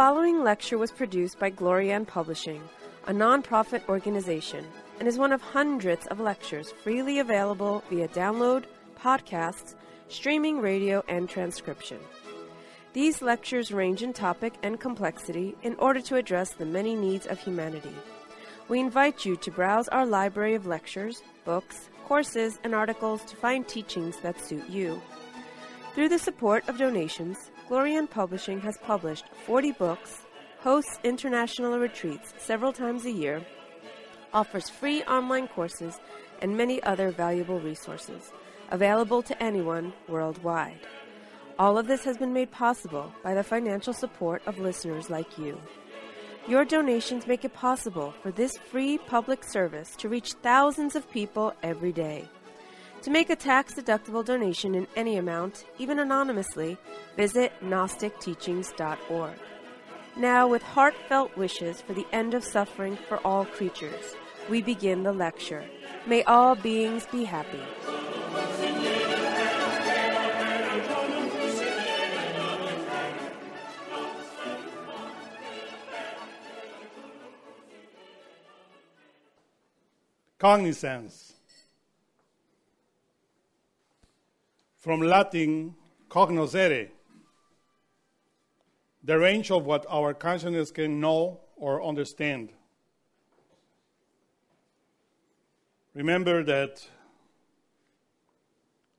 following lecture was produced by Glorian Publishing, a non-profit organization, and is one of hundreds of lectures freely available via download, podcasts, streaming radio, and transcription. These lectures range in topic and complexity in order to address the many needs of humanity. We invite you to browse our library of lectures, books, courses, and articles to find teachings that suit you. Through the support of donations, Glorian Publishing has published 40 books, hosts international retreats several times a year, offers free online courses, and many other valuable resources, available to anyone worldwide. All of this has been made possible by the financial support of listeners like you. Your donations make it possible for this free public service to reach thousands of people every day. To make a tax-deductible donation in any amount, even anonymously, visit GnosticTeachings.org. Now, with heartfelt wishes for the end of suffering for all creatures, we begin the lecture. May all beings be happy. Cognizance. From Latin, cognoscere, the range of what our consciousness can know or understand. Remember that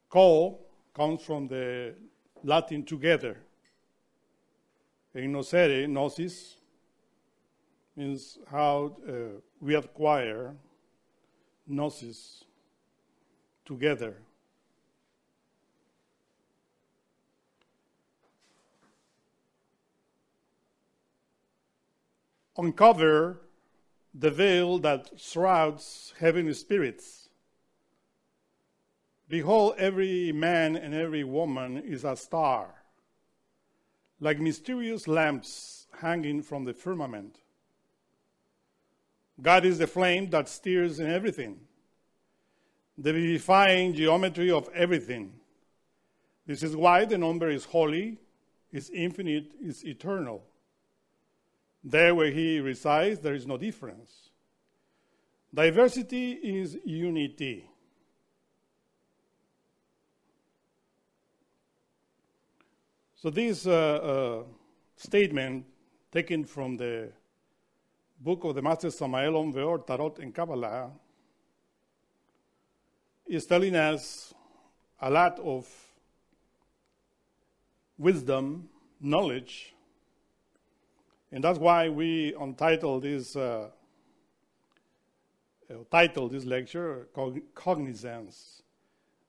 co comes from the Latin together. And nocere, gnosis, means how we acquire gnosis together. Uncover the veil that shrouds heavenly spirits. Behold, every man and every woman is a star, like mysterious lamps hanging from the firmament. God is the flame that stirs in everything, the vivifying geometry of everything. This is why the number is holy, is infinite, is eternal. There where he resides, there is no difference. Diversity is unity. So this statement, taken from the book of the Master Samael Aun Weor, Tarot and Kabbalah, is telling us a lot of wisdom, knowledge. And that's why we entitled this lecture Cognizance,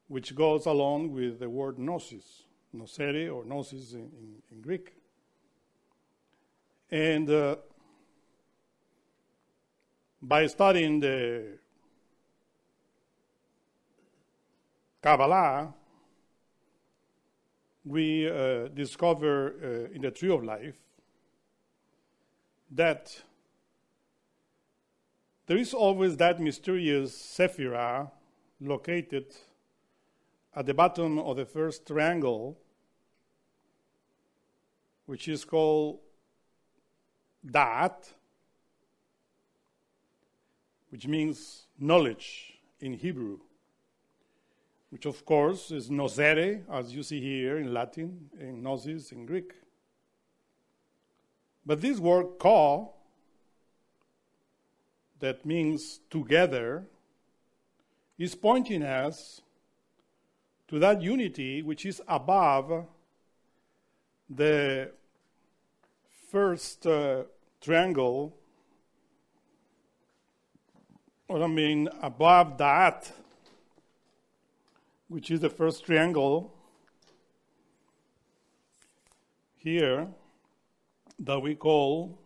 which goes along with the word gnosis, nosere or gnosis in Greek. And by studying the Kabbalah, we discover in the Tree of Life that there is always that mysterious sephirah located at the bottom of the first triangle, which is called Da'at, which means knowledge in Hebrew, which of course is nosere, as you see here in Latin, and gnosis in Greek. But this word ko, that means together, is pointing us to that unity which is above the first triangle, or I mean above that, which is the first triangle here, that we call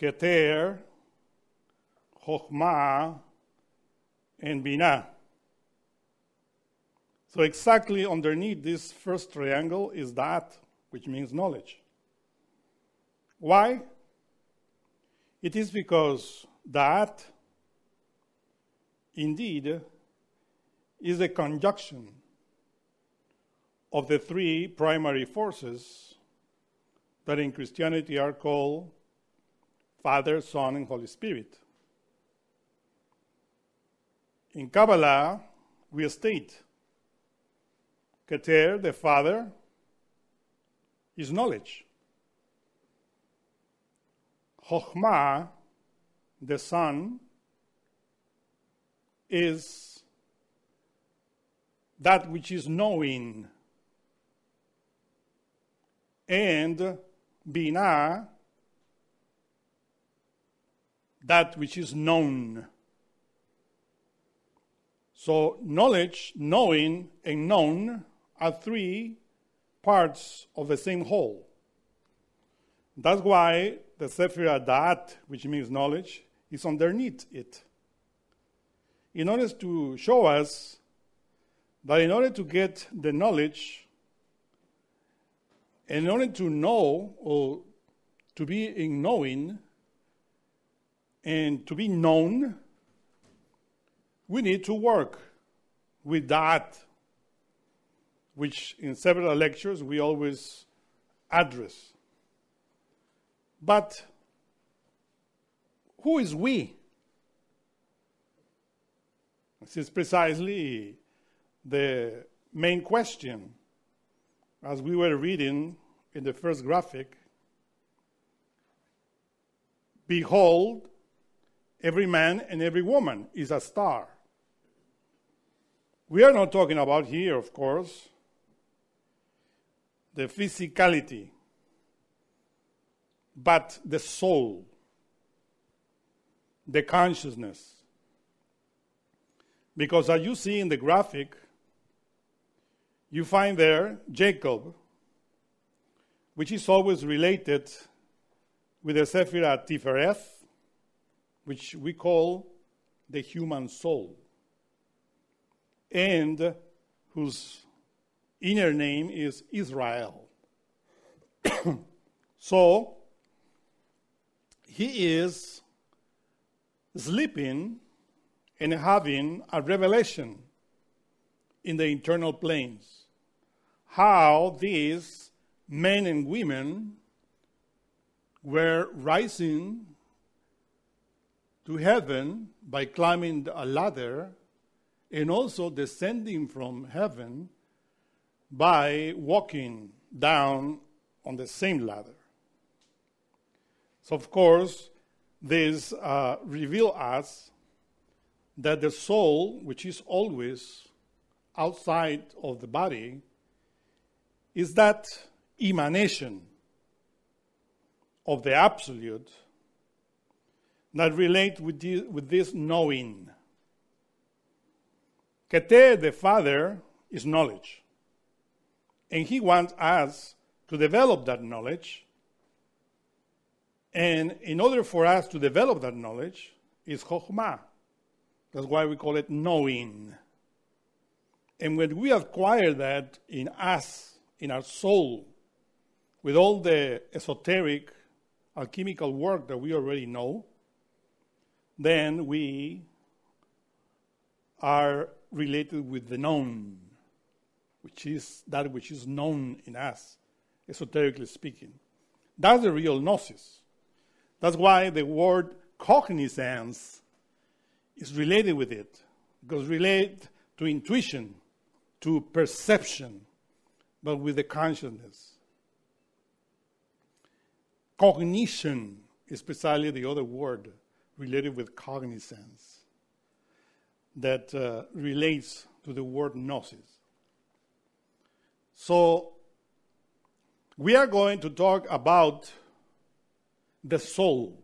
Keter, Chokmah, and Binah. So exactly underneath this first triangle is that, which means knowledge. Why? It is because that, indeed, is a conjunction of the three primary forces that in Christianity are called Father, Son, and Holy Spirit. In Kabbalah, we state Keter, the Father, is knowledge. Chokmah, the Son, is that which is knowing. And Binah, that which is known. So knowledge, knowing, and known are three parts of the same whole. That's why the Sefer Da'at, which means knowledge, is underneath it. In order to show us that in order to get the knowledge, in order to know or to be in knowing and to be known, we need to work with that, which in several lectures we always address. But who is we? This is precisely the main question. As we were reading in the first graphic, behold, every man and every woman is a star. We are not talking about here, of course, the physicality, but the soul, the consciousness. Because as you see in the graphic, you find there Jacob, which is always related with the Sephirah Tiphereth, which we call the human soul, and whose inner name is Israel. So, he is sleeping and having a revelation in the internal planes. How these men and women were rising to heaven by climbing a ladder and also descending from heaven by walking down on the same ladder. So, of course, this reveals us that the soul, which is always outside of the body, is that emanation of the Absolute that relate with this knowing. Keter, the Father, is knowledge. And he wants us to develop that knowledge. And in order for us to develop that knowledge is Chokmah. That's why we call it knowing. And when we acquire that in us, in our soul, with all the esoteric alchemical work that we already know, then we are related with the known, which is that which is known in us, esoterically speaking. That's the real gnosis. That's why the word cognizance is related with it, because related to intuition, to perception, but with the consciousness. Cognition is precisely the other word, related with cognizance, that relates to the word gnosis. So, we are going to talk about the soul,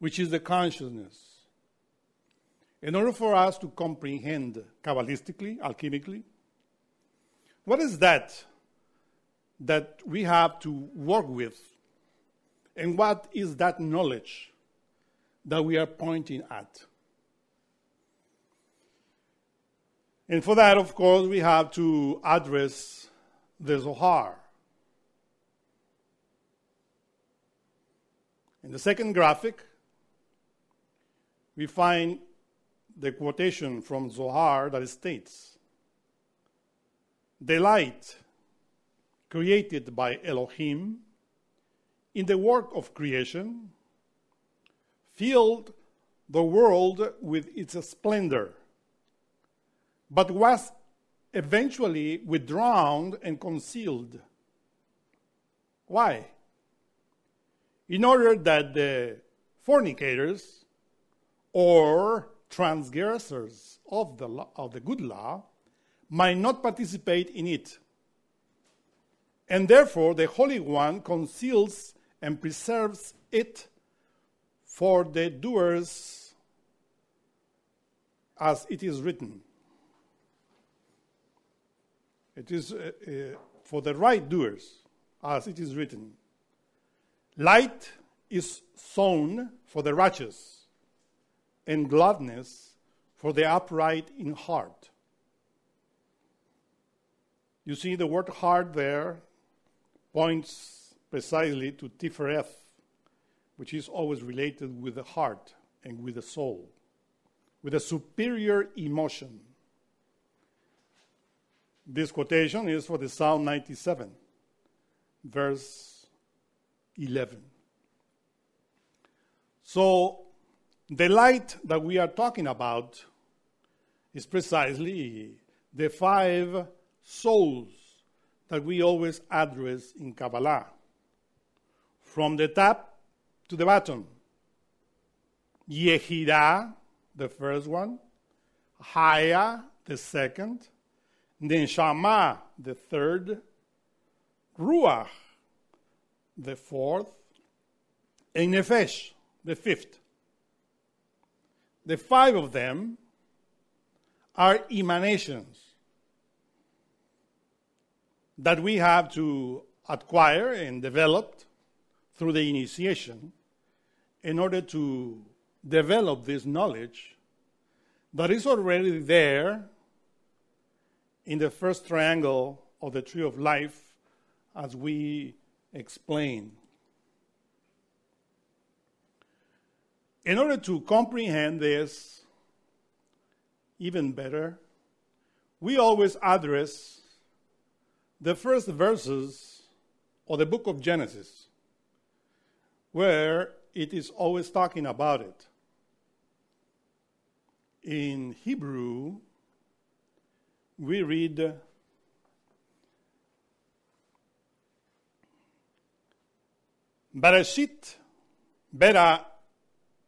which is the consciousness. In order for us to comprehend Kabbalistically, alchemically, what is that we have to work with? And what is that knowledge that we are pointing at? And for that, of course, we have to address the Zohar. In the second graphic, we find the quotation from Zohar that states, "The light created by Elohim in the work of creation, filled the world with its splendor, but was eventually withdrawn and concealed. Why? In order that the fornicators or transgressors of the good law might not participate in it. And therefore, the Holy One conceals and preserves it for the doers, as it is written. It is for the right doers, as it is written. Light is sown for the righteous, and gladness for the upright in heart. You see the word heart there points precisely to Tiphereth, which is always related with the heart and with the soul, with a superior emotion. This quotation is for the Psalm 97, verse 11. So the light that we are talking about is precisely the five souls that we always address in Kabbalah, from the top to the bottom. Yehidah, the first one. Haya, the second. Neshamah, the third. Ruach, the fourth. And Nefesh, the fifth. The five of them are emanations that we have to acquire and develop through the initiation in order to develop this knowledge that is already there in the first triangle of the tree of life, as we explain. In order to comprehend this even better, we always address the first verses of the book of Genesis, where it is always talking about it. In Hebrew, we read Bereshit bara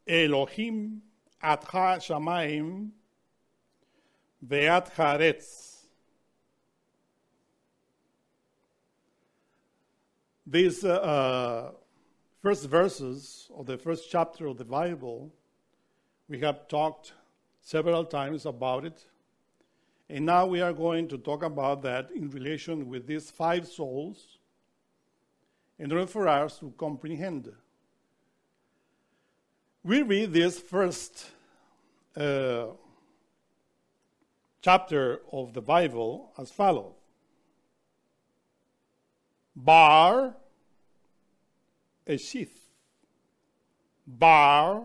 Elohim at ha shamayim ve'at haaretz. These first verses of the first chapter of the Bible, we have talked several times about it. And now we are going to talk about that in relation with these five souls in order for us to comprehend. We read this first chapter of the Bible as follows. Bar, a sheath. Bar,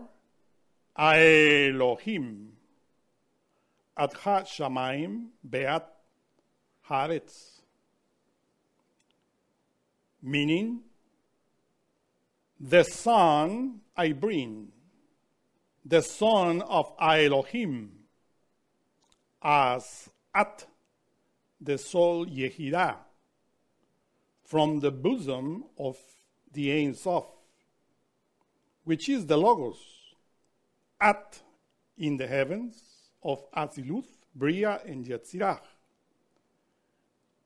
Elohim. At ha shamayim beat haaretz. Meaning, the son I bring, the son of Elohim, as at the soul Yehidah, from the bosom of the Ain Soph, which is the Logos, at in the heavens of Atziluth, Bria, and Yetzirah,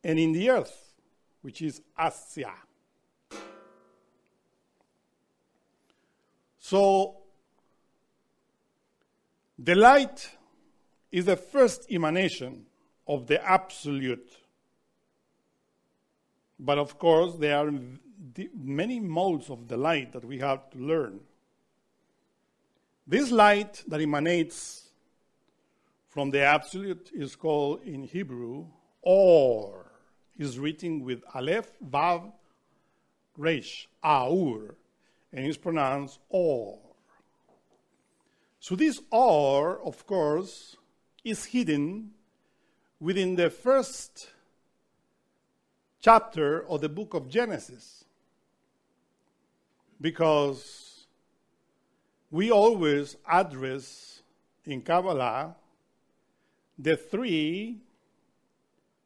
and in the earth, which is Asiya. So, the light is the first emanation of the Absolute. But of course, there are many modes of the light that we have to learn. This light that emanates from the Absolute is called in Hebrew, Or, is written with Aleph, Vav, Resh, Aur, and is pronounced Or. So this Or, of course, is hidden within the first chapter of the book of Genesis. because we always address in Kabbalah the three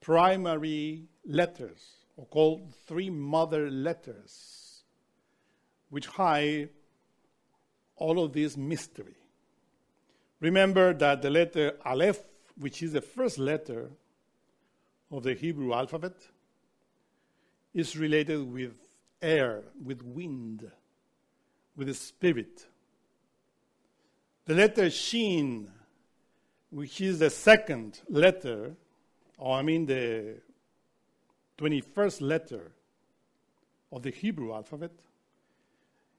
primary letters, or called three mother letters, which hide all of this mystery. Remember that the letter Aleph, which is the first letter of the Hebrew alphabet, is related with air, with wind, with the spirit. The letter Shin, which is the second letter, or I mean the 21st letter of the Hebrew alphabet,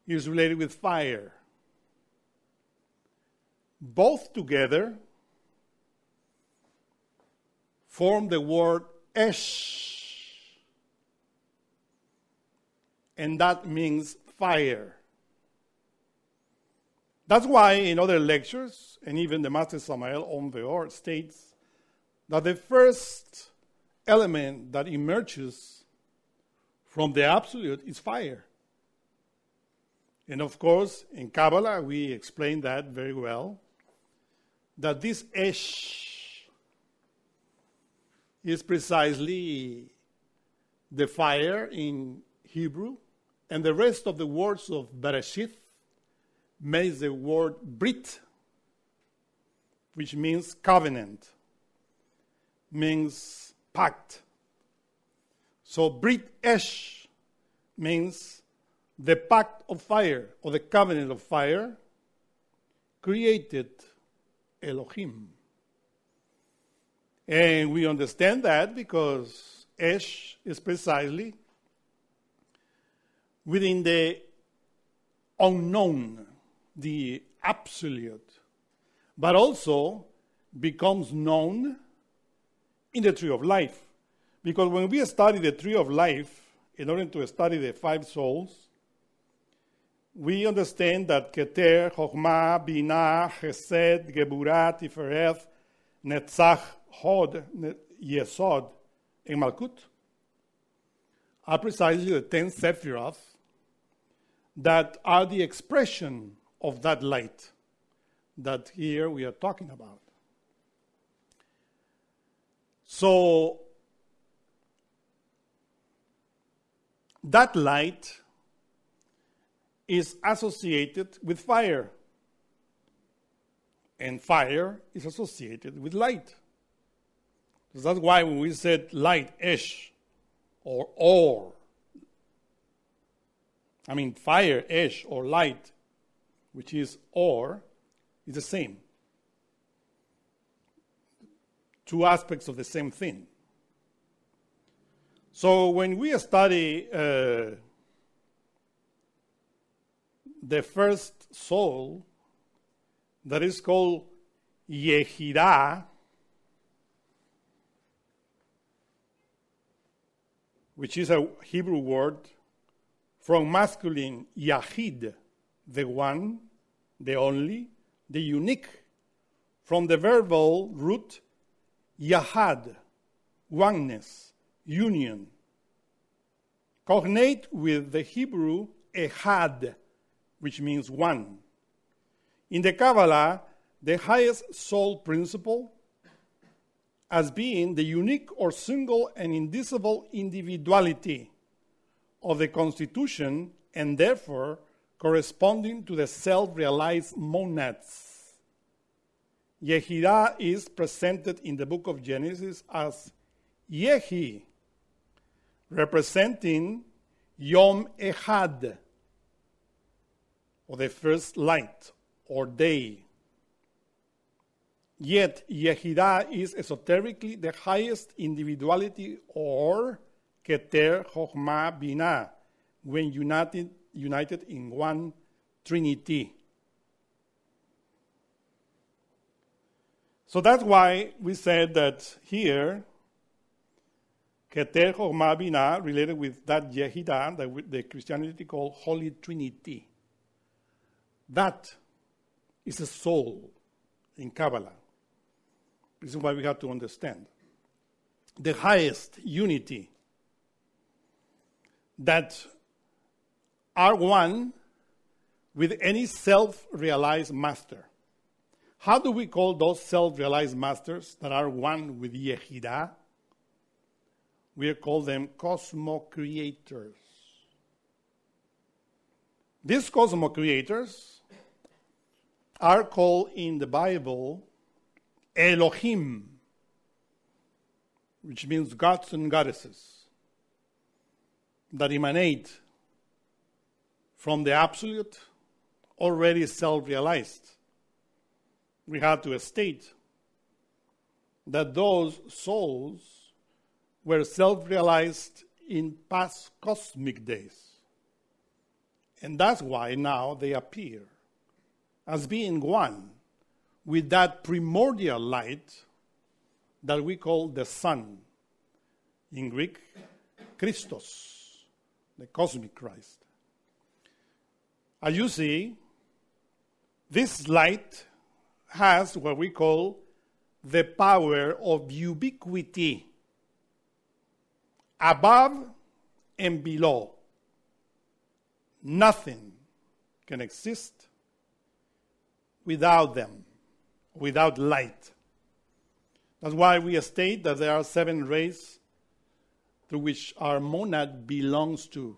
is related with fire. Both together form the word Esh, and that means fire. That's why in other lectures, and even the Master Samael Aun Weor states that the first element that emerges from the Absolute is fire. And of course, in Kabbalah, we explain that very well, that this Esh is precisely the fire in Hebrew, and the rest of the words of Bereshith makes the word Brit, which means covenant, means pact. So Brit Esh means the pact of fire, or the covenant of fire, created Elohim. And we understand that because Esh is precisely within the unknown, the absolute, but also becomes known in the tree of life. Because when we study the tree of life, in order to study the five souls, we understand that Keter, Chokmah, Binah, Chesed, Geburah, Tiphereth, Netzach, Hod, Yesod, and Malkuth are precisely the 10 Sephiroth that are the expression of that light that here we are talking about. So that light is associated with fire, and fire is associated with light. So that's why when we said light, Esh, or, I mean fire, Esh, or light, which is or, is the same. Two aspects of the same thing. So when we study the first soul, that is called Yehidah, which is a Hebrew word from masculine Yahid, the one, the only, the unique, from the verbal root Yahad, oneness, union, cognate with the Hebrew Echad, which means one. In the Kabbalah, the highest soul principle as being the unique or single and indivisible individuality of the constitution, and therefore corresponding to the self-realized monads. Yehidah is presented in the book of Genesis as Yehi, representing Yom Echad, or the first light, or day. Yet, Yehidah is esoterically the highest individuality, or Keter, Chokmah, Binah, when united in one trinity. So that's why we said that here, Keter, Chokmah, Binah, related with that Yehidah that the Christianity called Holy Trinity. That is a soul in Kabbalah. This is why we have to understand the highest unity that are one with any self-realized master. How do we call those self-realized masters that are one with Yehidah? We call them cosmo-creators. These cosmo-creators are called in the Bible Elohim, which means gods and goddesses that emanate from the absolute, already self-realized. We had to state that those souls were self-realized in past cosmic days. And that's why now they appear as being one with that primordial light that we call the sun. In Greek, Christos, the cosmic Christ. As you see, this light has what we call the power of ubiquity, above and below. Nothing can exist without them, without light. That's why we state that there are 7 rays to which our monad belongs to.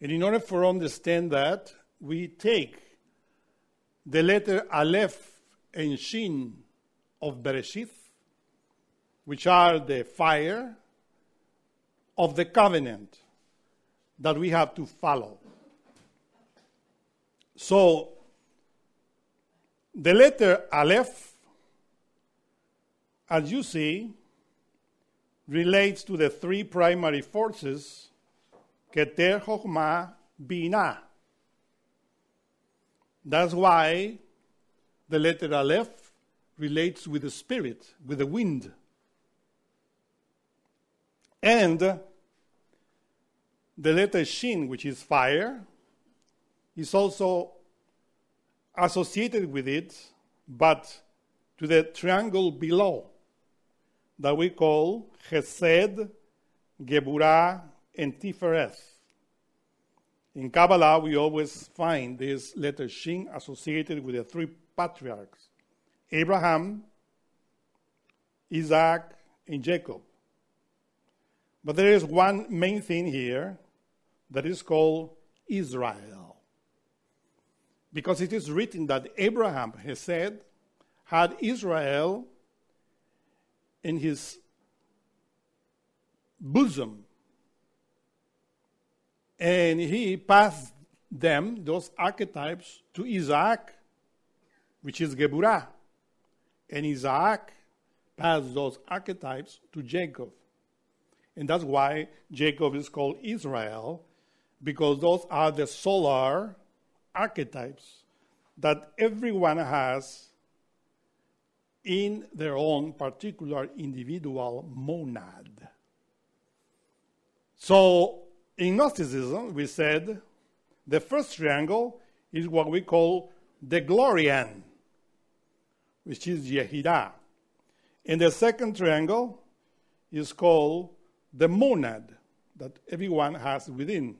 And in order for us to understand that, we take the letter Aleph and Shin of Bereshith, which are the fire of the covenant that we have to follow. So, the letter Aleph, as you see, relates to the 3 primary forces, Keter, Chokmah, Binah. That's why the letter Aleph relates with the spirit, with the wind. And the letter Shin, which is fire, is also associated with it, but to the triangle below that we call Chesed, Geburah, and Tiphereth. In Kabbalah, we always find this letter Shin associated with the 3 patriarchs, Abraham, Isaac, and Jacob. But there is one main thing here that is called Israel, because it is written that Abraham, he said, had Israel in his bosom, and he passed them, those archetypes, to Isaac, which is Geburah. And Isaac passed those archetypes to Jacob. And that's why Jacob is called Israel, because those are the solar archetypes that everyone has in their own particular individual monad. So, in Gnosticism, we said the first triangle is what we call the Glorian, which is Yehidah. And the second triangle is called the monad that everyone has within.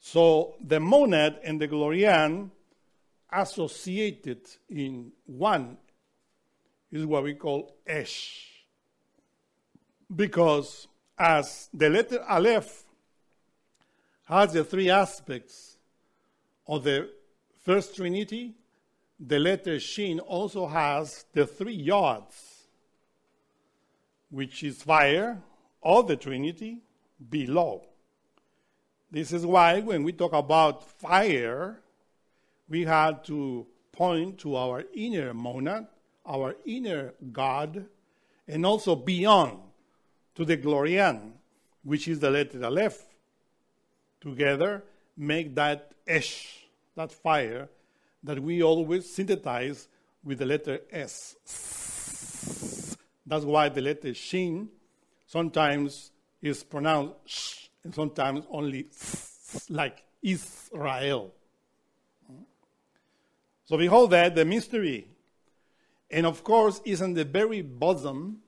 So the monad and the Glorian associated in one is what we call Esh. Because as the letter Aleph has the 3 aspects of the first Trinity, the letter Shin also has the 3 yods, which is fire of the Trinity below. This is why when we talk about fire, we had to point to our inner monad, our inner God, and also beyond to the Glorian, which is the letter Aleph. Together, make that Esh, that fire, that we always synthesize with the letter S. That's why the letter Shin sometimes is pronounced Sh, and sometimes only S, like Israel. So we hold that the mystery. And of course, is in the very bosom,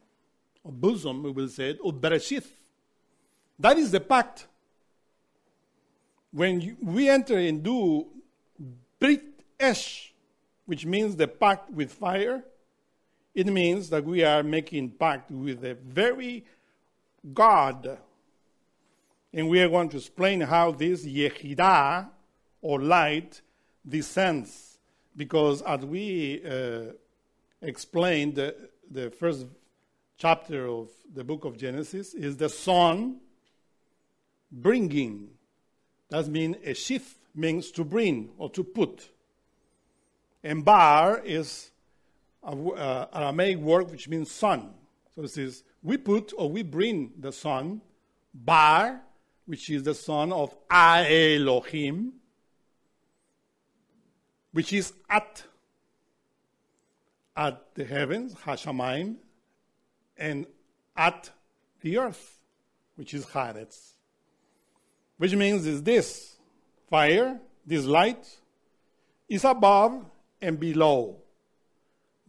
or bosom, we will say, of Bereshith. That is the pact when we enter into Brit Esh, which means the pact with fire, it means that we are making pact with the very God. And we are going to explain how this Yehidah, or light, descends. Because as we explained, the first chapter of the book of Genesis is the sun bringing. That means a sheaf means to bring or to put. And bar is Aramaic word which means sun. So it says, we put or we bring the sun, bar, which is the son of Elohim, which is at the heavens, Hashamayim, and at the earth, which is Haaretz. Which means is this fire, this light, is above and below,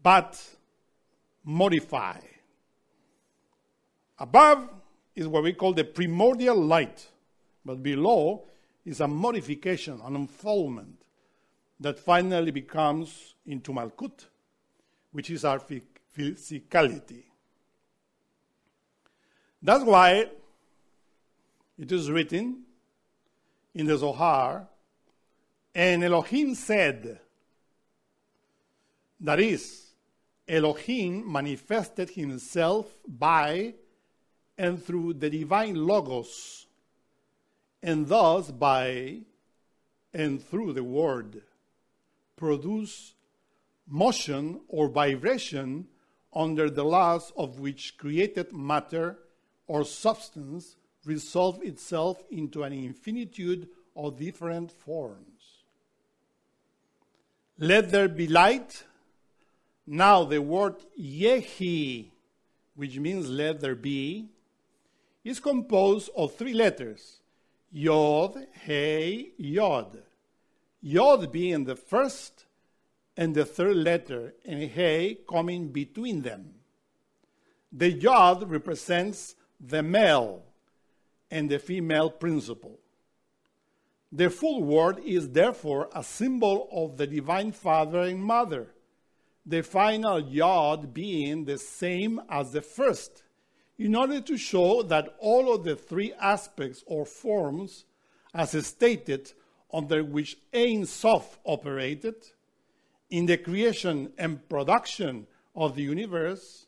but modify. Above is what we call the primordial light, but below is a modification, an unfoldment that finally becomes into Malkuth, which is our physicality. That's why it is written in the Zohar, and Elohim said, that is, Elohim manifested himself by and through the divine Logos, and thus by and through the Word, produce motion or vibration under the laws of which created matter or substance resolve itself into an infinitude of different forms. Let there be light. Now the word Yehi, which means let there be, is composed of three letters, Yod, He, Yod. Yod being the first and the third letter, and He coming between them. The Yod represents the male and the female principle. The full word is therefore a symbol of the divine father and mother, the final Yod being the same as the first, in order to show that all of the three aspects or forms, as stated, under which Ain Soph operated, in the creation and production of the universe,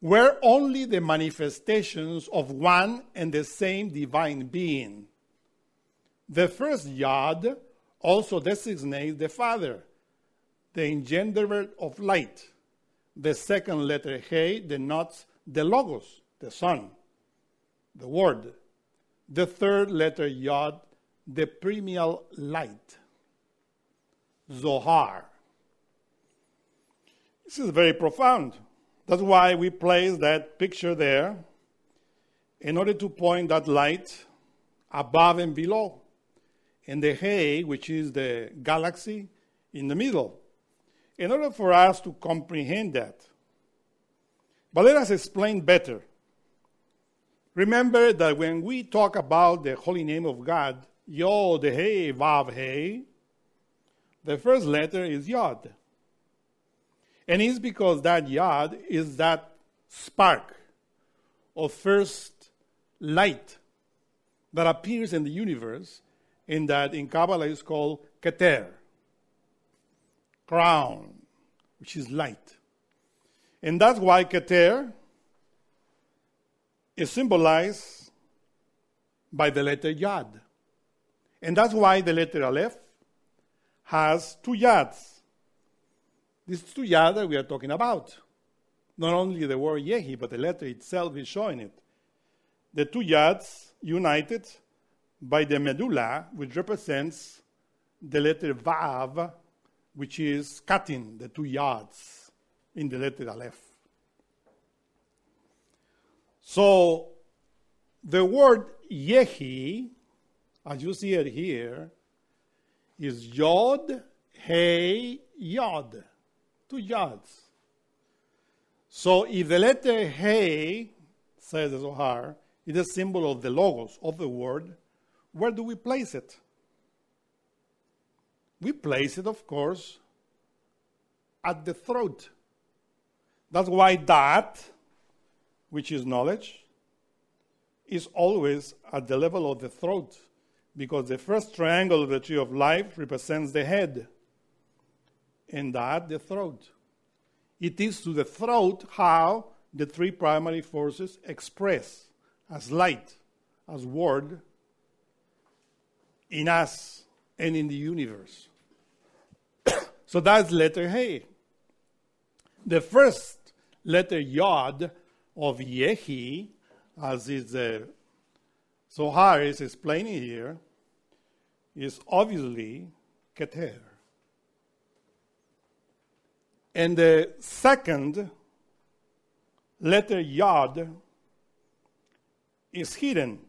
were only the manifestations of one and the same divine being. The first Yod also designates the Father, the engenderer of light. The second letter He denotes the Logos, the Son, the Word. The third letter Yod, the primal light. Zohar. This is very profound. That's why we place that picture there in order to point that light above and below. And the He, which is the galaxy, in the middle. In order for us to comprehend that. But let us explain better. Remember that when we talk about the holy name of God, Yod, He, Vav, He, the first letter is Yod. And it's because that Yod is that spark of first light that appears in the universe, and that in Kabbalah is called Keter, crown, which is light. And that's why Keter is symbolized by the letter Yod. And that's why the letter Aleph has two Yods. These two Yods that we are talking about. Not only the word Yehi, but the letter itself is showing it. The two Yods united by the medulla, which represents the letter Vav, which is cutting the two Yods in the letter Aleph. So the word Yehi, as you see it here, is Yod, He, Yod. Two Yods. So if the letter He, says the Zohar, is a symbol of the Logos, of the Word, where do we place it? we place it, of course, at the throat. That's why that, which is knowledge, is always at the level of the throat, because the first triangle of the tree of life represents the head, and that, the throat. It is to the throat how the three primary forces express as light, as word, in us and in the universe. So that's letter He. The first letter Yod of Yehi, as is Zohar is explaining here, is obviously Keter. And the second letter Yod is hidden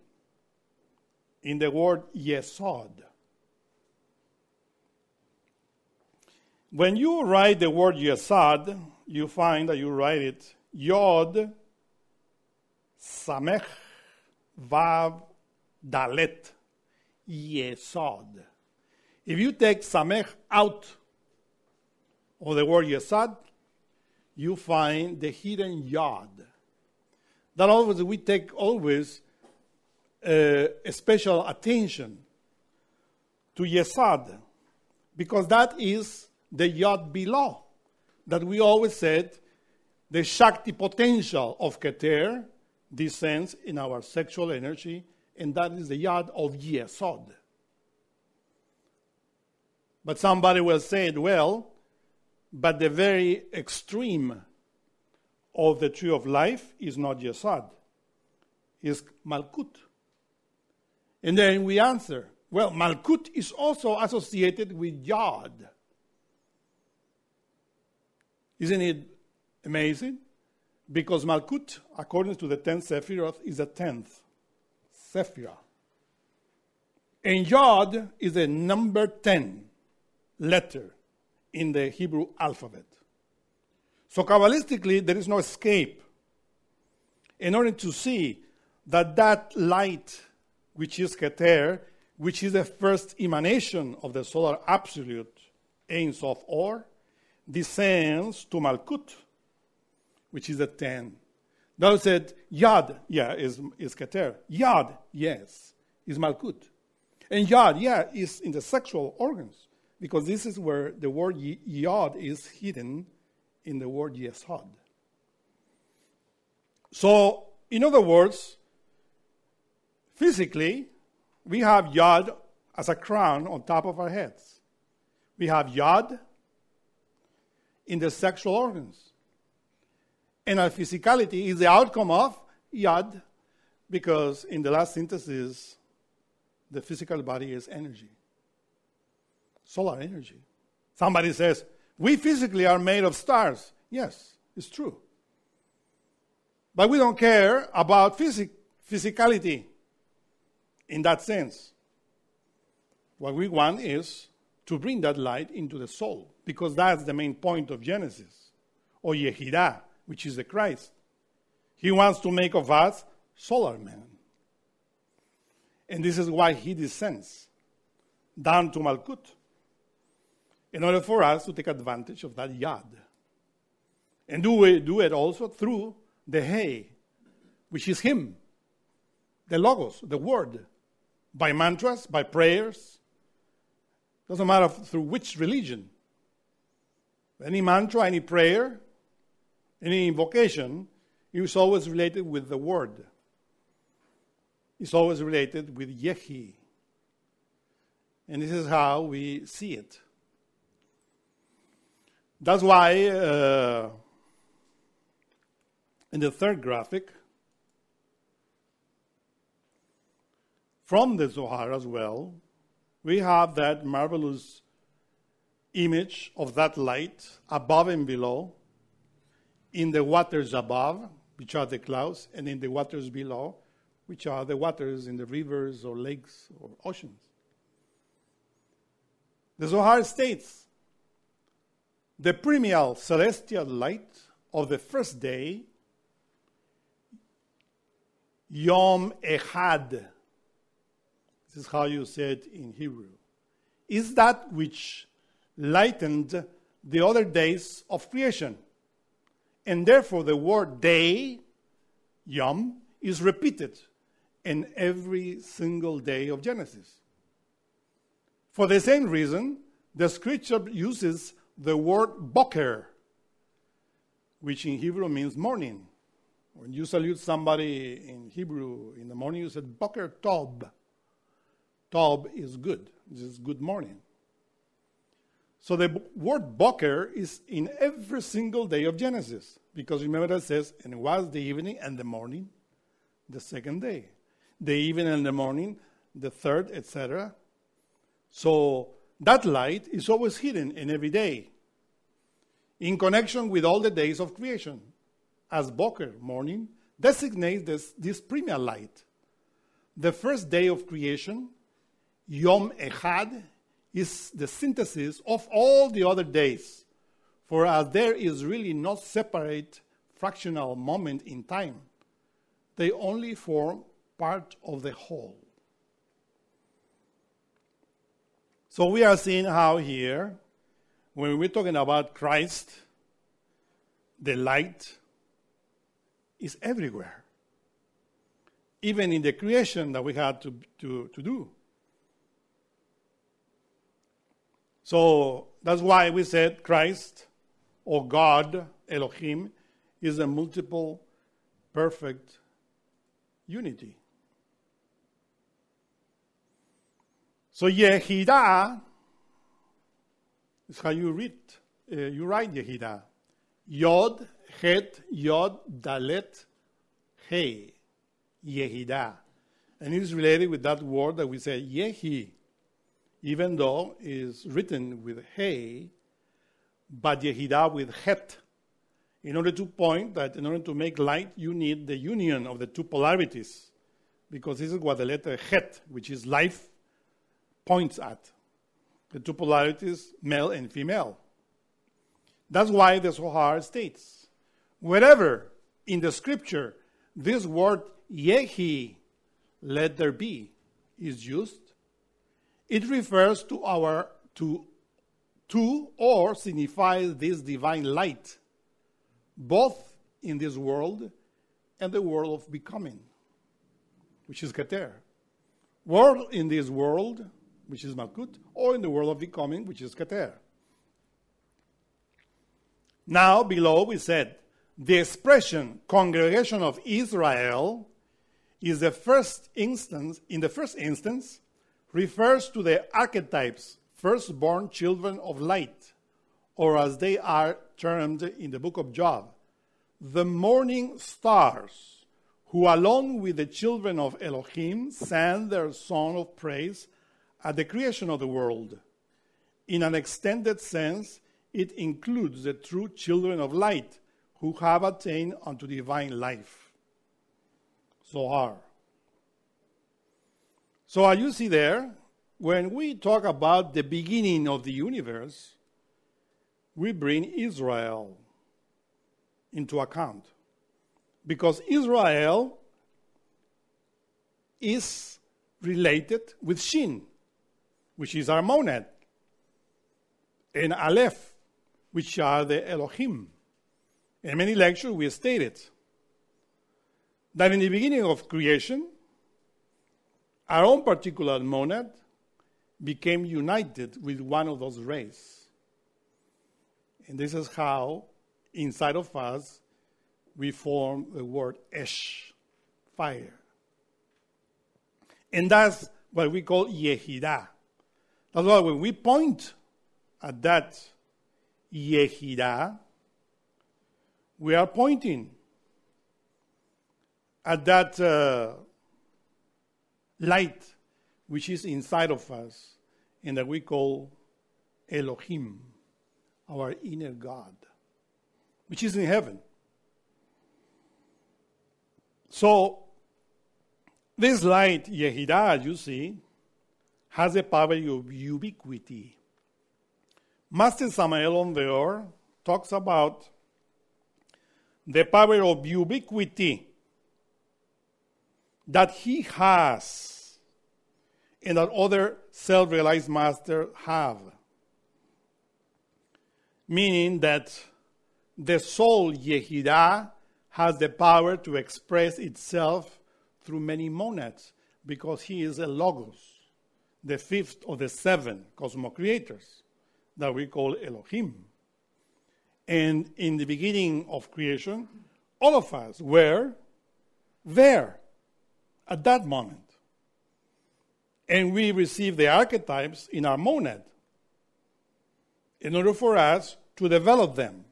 in the word Yesod. When you write the word Yesod, you find that you write it Yod, Samech, Vav, Dalet, Yesod. If you take Samech out of the word Yesod, you find the hidden Yod. That always we take a special attention to Yesod, because that is the Yod below that we always said the Shakti potential of Keter descends in our sexual energy, and that is the Yod of Yesod. But somebody will say, well, but the very extreme of the tree of life is not Yesod, is Malkuth. And then we answer, well, Malkuth is also associated with Yod. Isn't it amazing? Because Malkuth, according to the 10th Sephiroth, is the 10th Sephirah. And Yod is the number 10 letter in the Hebrew alphabet. So Kabbalistically, there is no escape. In order to see that that light, which is Keter, which is the first emanation of the solar absolute, Ain Soph Or, descends to Malkuth, which is the 10. Now said, Yad, yeah, is Keter. Yad, yes, is Malkuth. And Yad, yeah, is in the sexual organs, because this is where the word Yod is hidden in the word Yesod. So, in other words, physically, we have Yod as a crown on top of our heads. We have Yod in the sexual organs. And our physicality is the outcome of Yod, because in the last synthesis, the physical body is energy, solar energy. Somebody says, we physically are made of stars. Yes, it's true. But we don't care about physicality in that sense. What we want is to bring that light into the soul, because that's the main point of Genesis, or Yehidah, which is the Christ. He wants to make of us solar man. And this is why he descends down to Malkuth, in order for us to take advantage of that Yod. And do it also through the He, which is him, the Logos, the Word, by mantras, by prayers. Doesn't matter through which religion. Any mantra, any prayer, any invocation, is always related with the Word. It's always related with Yehi. And this is how we see it. That's why in the third graphic, from the Zohar as well, we have that marvelous image of that light above and below, in the waters above, which are the clouds, and in the waters below, which are the waters in the rivers or lakes or oceans. The Zohar states, the primal celestial light of the first day, Yom Echad. This is how you say it in Hebrew. is that which lightened the other days of creation. And therefore the word day, yom, is repeated in every single day of Genesis. For the same reason, the scripture uses the word boker, which in Hebrew means morning. When you salute somebody in Hebrew in the morning, you said boker tov. Tov is good. This is good morning. So the word boker is in every single day of Genesis. Because remember it says, and it was the evening and the morning, the second day. The evening and the morning, the third, etc. So that light is always hidden in every day, in connection with all the days of creation. As boker, morning, designates this primal light. The first day of creation, Yom Echad, is the synthesis of all the other days, for as there is really no separate fractional moment in time, they only form part of the whole. So we are seeing how here, when we're talking about Christ, the light is everywhere, even in the creation that we had to do. So that's why we said Christ, or God, Elohim, is a multiple, perfect unity. So Yehidah is how you read. You write Yehidah. Yod, Het, Yod, Dalet, He. Yehidah. And it is related with that word that we say Yehi, even though it is written with He, but Yehidah with Het. In order to point that, in order to make light, you need the union of the two polarities, because this is what the letter Het, which is life, points at. The two polarities, male and female. That's why the Zohar states, wherever in the scripture this word Yehi, let there be, is used, it refers to or signifies this divine light, both in this world and the world of becoming, which is Keter. World in this world, which is Malkuth, or in the world of becoming, which is Keter. Now, below we said, the expression congregation of Israel is the first instance, refers to the archetypes, firstborn children of light, or as they are termed in the book of Job, the morning stars, who along with the children of Elohim sang their song of praise at the creation of the world. In an extended sense, it includes the true children of light, who have attained unto divine life. Zohar. So as you see there, when we talk about the beginning of the universe, we bring Israel into account. Because Israel is related with Shin, which is our monad, and Aleph, which are the Elohim. In many lectures we stated that in the beginning of creation, our own particular monad became united with one of those rays. And this is how, inside of us, we form the word Esh, fire. And that's what we call Yehidah. That's why when we point at that Yehidah, we are pointing at that light which is inside of us and that we call Elohim, our inner God, which is in heaven. So this light, Yehidah, you see, has a power of ubiquity. Master Samael Aun Weor talks about the power of ubiquity that he has and that other self-realized masters have. Meaning that the soul, Yehidah, has the power to express itself through many monads, because he is a Logos, the fifth of the seven cosmocreators that we call Elohim. And in the beginning of creation, all of us were there at that moment. And we receive the archetypes in our monad in order for us to develop them.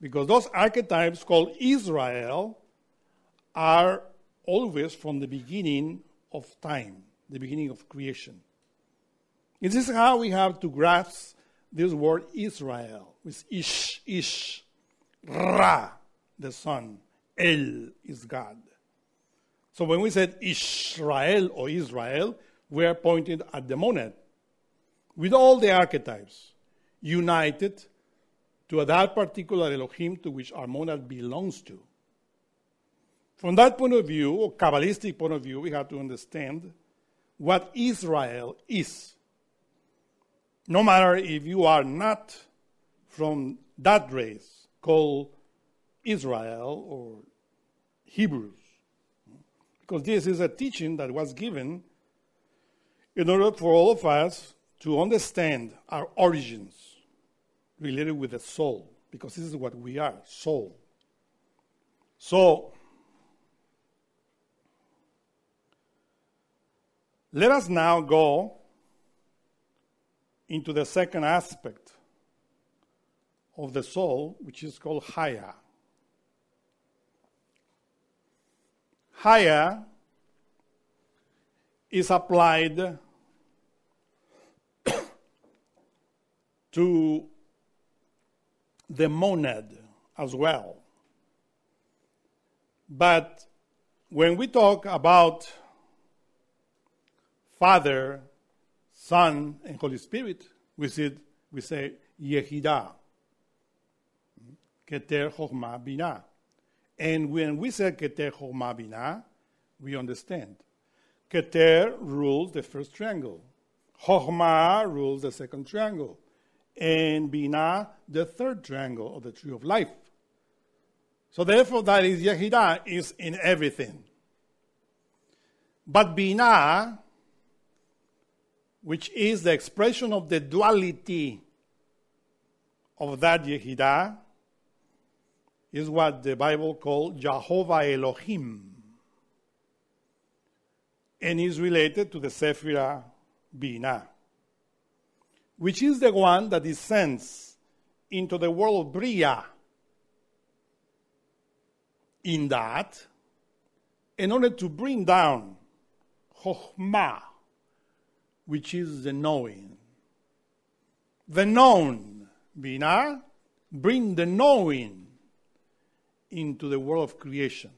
Because those archetypes called Israel are always from the beginning of time, the beginning of creation. This is how we have to grasp this word Israel, with Ish, Ish, Ra, the sun, El is God. So when we said Israel or Israel, we are pointed at the monad with all the archetypes united to that particular Elohim to which our monad belongs to. From that point of view, or Kabbalistic point of view, we have to understand what Israel is. No matter if you are not from that race called Israel or Hebrews, because this is a teaching that was given in order for all of us to understand our origins related with the soul, because this is what we are, soul. So, let us now go into the second aspect of the soul, which is called Haya. Haya is applied to the monad as well. But when we talk about Father, Son, and Holy Spirit, we say Yehidah, Keter, Chokmah, Binah. And when we say Keter, Chokmah, Binah, we understand. Keter rules the first triangle. Chokmah rules the second triangle. And Binah, the third triangle of the tree of life. So therefore, that is Yehidah, is in everything. But Binah, which is the expression of the duality of that Yehidah, is what the Bible calls Jehovah Elohim, and is related to the Sephirah Binah, which is the one that descends into the world of Bria. In that, in order to bring down Chokmah, which is the knowing, the known, Binah, bring the knowing into the world of creation.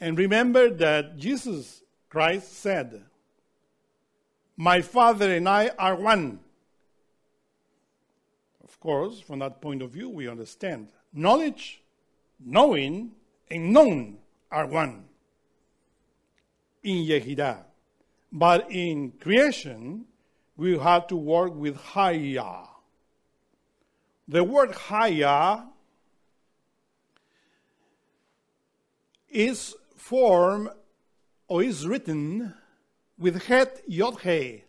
And remember that Jesus Christ said, "My Father and I are one." Of course, from that point of view, we understand knowledge, knowing, and known are one in Yehidah. But in creation, we have to work with Haya. The word Haya is formed or is written with Het, Yod, He.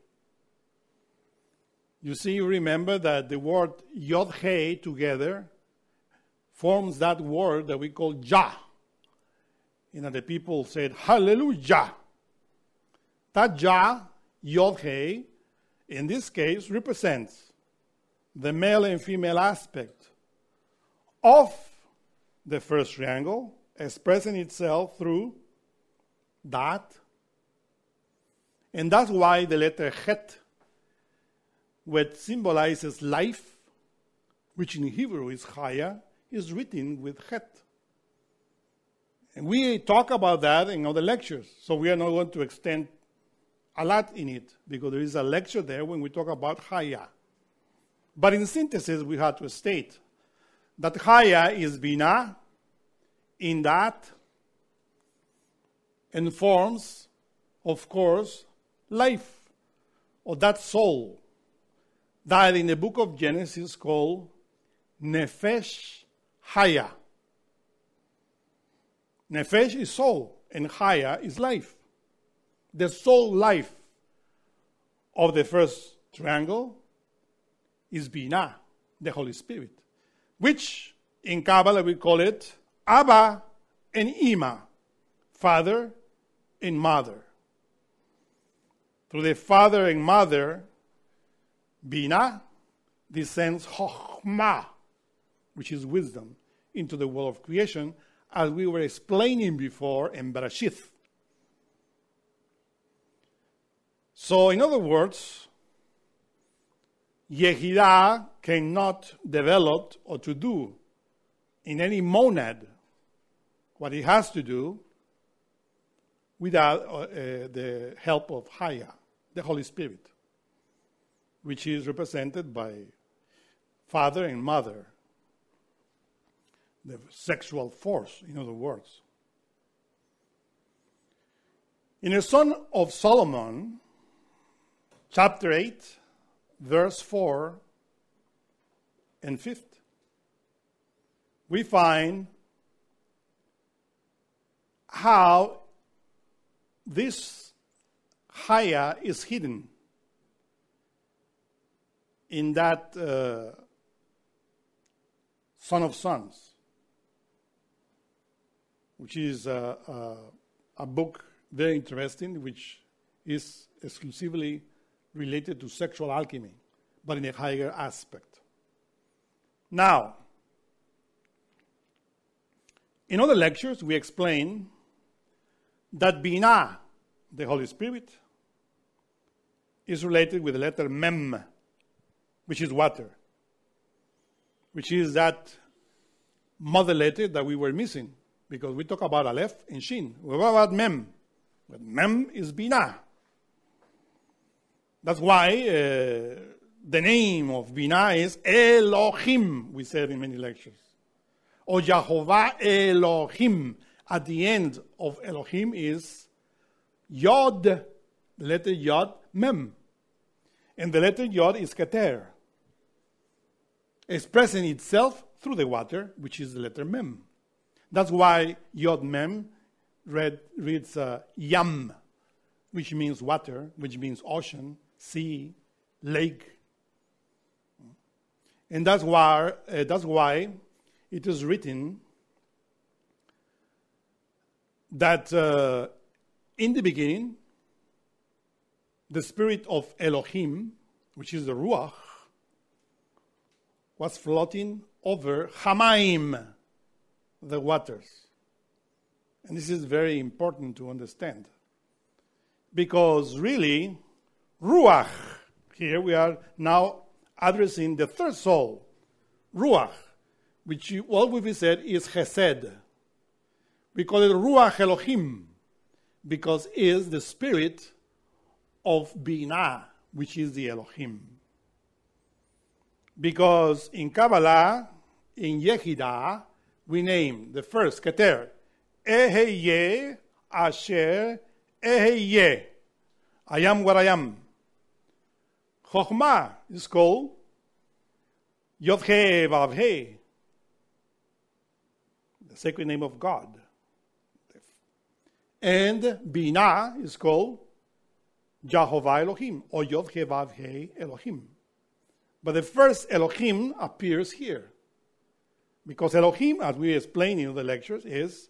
You see, you remember that the word Yod, He together forms that word that we call Jah. You know, the people said, Hallelujah. That Jah, Yod, He, in this case, represents the male and female aspect of the first triangle, expressing itself through that. And that's why the letter Het, which symbolizes life, which in Hebrew is Chaya, is written with Het. And we talk about that in other lectures, so we are not going to extend a lot in it, because there is a lecture there when we talk about Chaya. But in synthesis, we have to state that Chaya is Binah, in that, and forms of course, life. Or that soul that in the book of Genesis called Nephesh Haya. Nefesh is soul, and Chaya is life. The soul life of the first triangle is Binah, the Holy Spirit, which in Kabbalah we call it Abba and Ima, father and mother. Through the father and mother, Binah descends Chokmah, which is wisdom, into the world of creation, as we were explaining before in Bereshith. So, in other words, Yehidah cannot develop or to do in any monad what it has to do without the help of Haya, the Holy Spirit, which is represented by father and mother, the sexual force, in other words. In the Song of Solomon, chapter 8, verse 4 and 5, we find how this Chaya is hidden in that Son of Sons, which is a book very interesting, which is exclusively related to sexual alchemy, but in a higher aspect. Now, in other lectures, we explain that Binah, the Holy Spirit, is related with the letter Mem, which is water, which is that mother letter that we were missing, because we talk about Aleph and Shin. We talk about Mem. But Mem is Binah. That's why the name of Binah is Elohim, we said in many lectures. Or Jehovah Elohim. At the end of Elohim is Yod, the letter Yod, Mem. And the letter Yod is Keter, expressing itself through the water, which is the letter Mem. That's why Yod Mem reads Yam, which means water, which means ocean, sea, lake. And that's why it is written that in the beginning, the spirit of Elohim, which is the Ruach, was floating over Hamaim, the waters. And this is very important to understand, because really, Ruach, here we are now addressing the third soul, Ruach, which all we've said is Chesed. We call it Ruach Elohim, because it is the spirit of Binah, which is the Elohim. Because in Kabbalah, in Yehidah, we name the first, Keter, Eheye Asher Eheye, I am what I am. Chokmah is called Yod-He Vav-He, the sacred name of God. And Binah is called Jehovah Elohim, or Yod-He Vav-He Elohim. But the first Elohim appears here, because Elohim, as we explain in the lectures, is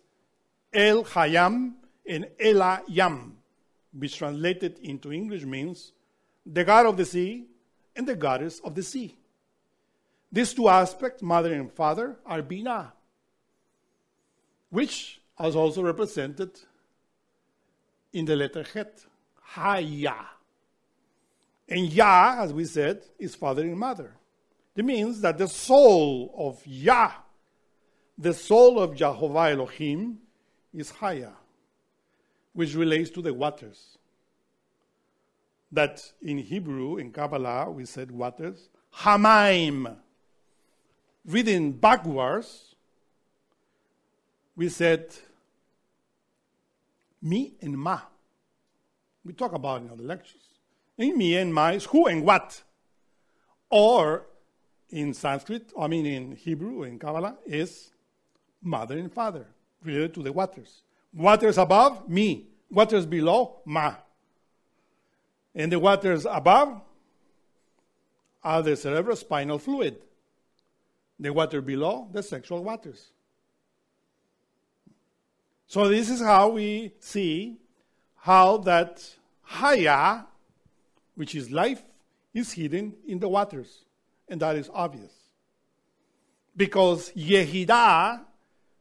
El Hayam and Elayam, which translated into English means the God of the sea and the goddess of the sea. These two aspects, mother and father, are Binah, which is also represented in the letter Het, Haya. And Yah, as we said, is father and mother. It means that the soul of Yah, the soul of Jehovah Elohim, is Haya, which relates to the waters. That in Hebrew, in Kabbalah, we said waters, Hamaim. Reading backwards, we said Mi and Ma, We talk about in other lectures. In me and my is who and what. Or in Sanskrit, I mean in Hebrew, in Kabbalah, is mother and father, related to the waters. Waters above, me. Waters below, ma. And the waters above are the cerebrospinal fluid. The water below, the sexual waters. So this is how we see how that Haya, which is life, is hidden in the waters. And that is obvious. Because Yehidah,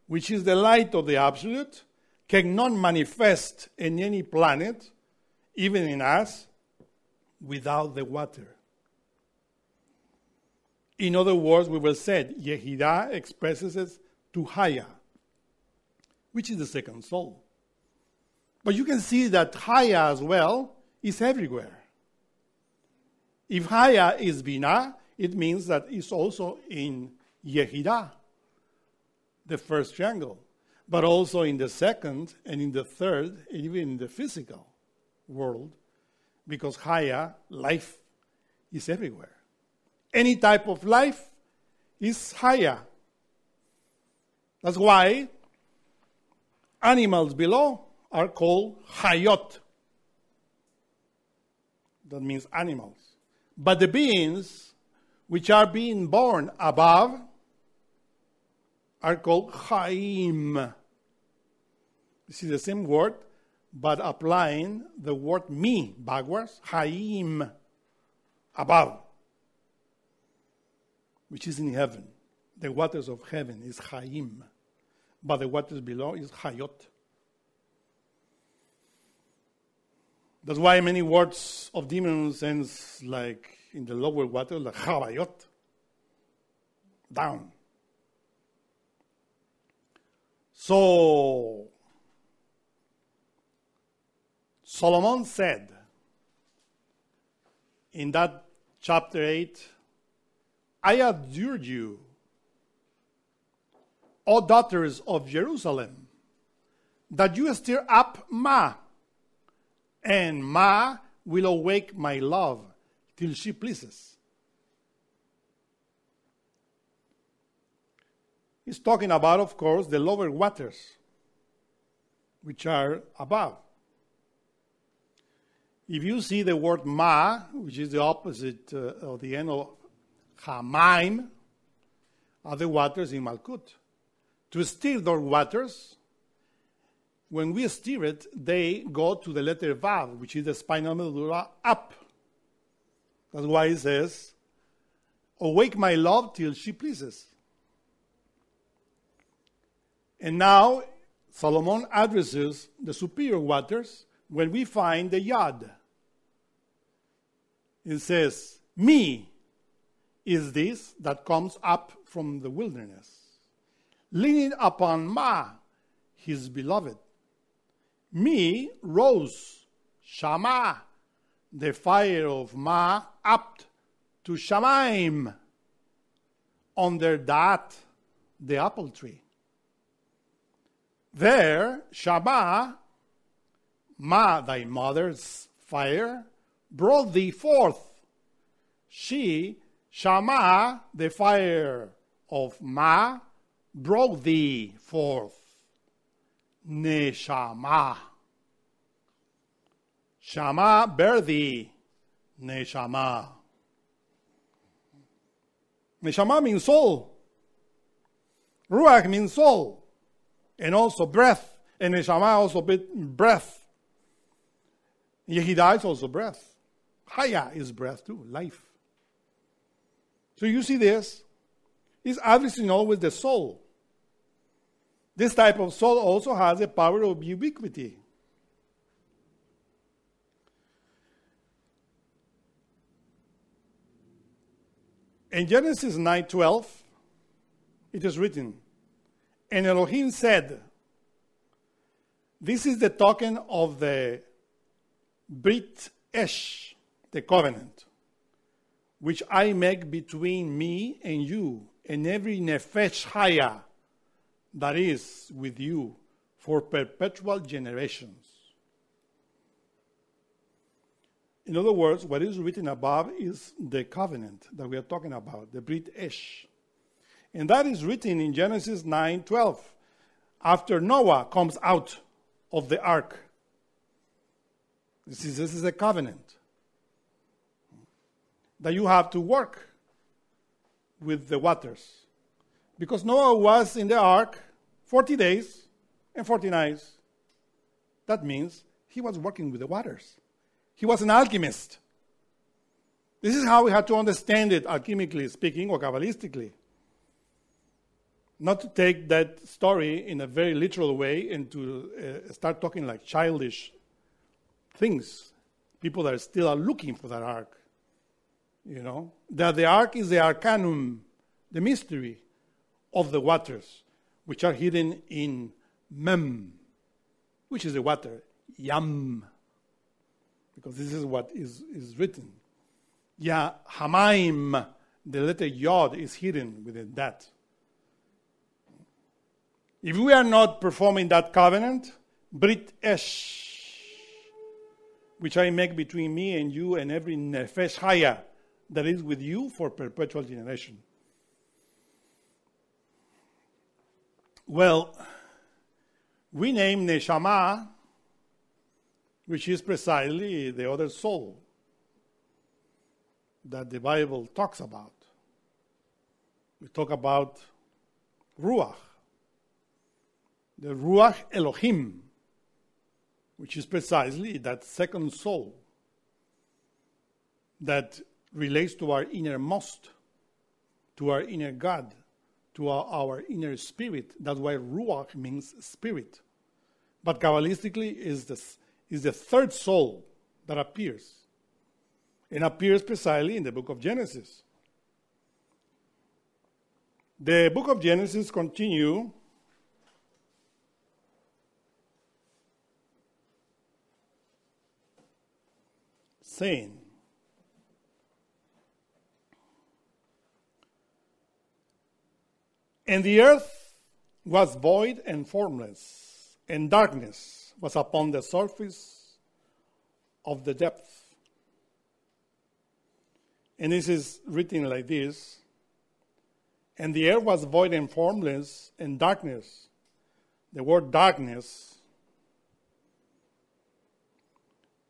which is the light of the Absolute, cannot manifest in any planet, even in us, without the water. In other words, we will say, Yehidah expresses it to Haya, which is the second soul. But you can see that Haya as well is everywhere. If Haya is Binah, it means that it's also in Yehidah, the first triangle, but also in the second and in the third, and even in the physical world, because Haya, life, is everywhere. Any type of life is Haya. That's why animals below are called Hayot. That means animals. But the beings which are being born above are called Chaim. This is the same word, but applying the word me backwards, Chaim, above, which is in heaven. The waters of heaven is Chaim, but the waters below is Hayot. That's why many words of demons ends like in the lower water, like Chavayot, down. So, Solomon said in that chapter 8, I adjure you, O daughters of Jerusalem, that you stir up Ma, and Ma will awake my love till she pleases. He's talking about, of course, the lower waters, which are above. If you see the word Ma, which is the opposite of the end of Hamaim, are the waters in Malkuth. To stir those waters, when we stir it, they go to the letter Vav, which is the spinal medulla, up. That's why it says, awake my love till she pleases. And now, Solomon addresses the superior waters when we find the Yod. It says, me is this that comes up from the wilderness, leaning upon Ma, his beloved. Me rose, Shama, the fire of Ma, up to Shamaim, under that, the apple tree. There, Shama, Ma, thy mother's fire, brought thee forth. She, Shama, the fire of Ma, brought thee forth. Neshamah. Shama bear thee, Neshamah. Neshamah means soul. Ruach means soul. And also breath. And Neshamah also breath. Yehidah is also breath. Haya is breath too, life. So you see this. It's obviously always the soul. This type of soul also has the power of ubiquity. In Genesis 9:12, it is written, and Elohim said, this is the token of the Brit Esh, the covenant, which I make between me and you and every Nefesh Haya, that is with you for perpetual generations. In other words, what is written above is the covenant that we are talking about, the Brit Esh. And that is written in Genesis 9:12, after Noah comes out of the ark. This is a covenant that you have to work with the waters. Because Noah was in the ark 40 days and 40 nights. That means he was working with the waters. He was an alchemist. This is how we have to understand it, alchemically speaking or Kabbalistically. Not to take that story in a very literal way and to start talking like childish things. People that still are looking for that ark. You know, that the ark is the arcanum, the mystery of the waters, which are hidden in Mem, which is the water, Yam, because this is what is written. Ya Hamaim, the letter Yod is hidden within that. If we are not performing that covenant, Brit Esh, which I make between me and you and every Nefesh Haya, that is with you for perpetual generation. Well, we name Neshamah, which is precisely the other soul that the Bible talks about. We talk about Ruach, the Ruach Elohim, which is precisely that second soul that relates to our innermost, to our inner God, to our inner spirit. That's why Ruach means spirit. But Kabbalistically is the third soul that appears. And appears precisely in the book of Genesis. The book of Genesis continues saying, and the earth was void and formless, and darkness was upon the surface of the depth. And this is written like this. And the earth was void and formless, and darkness. The word darkness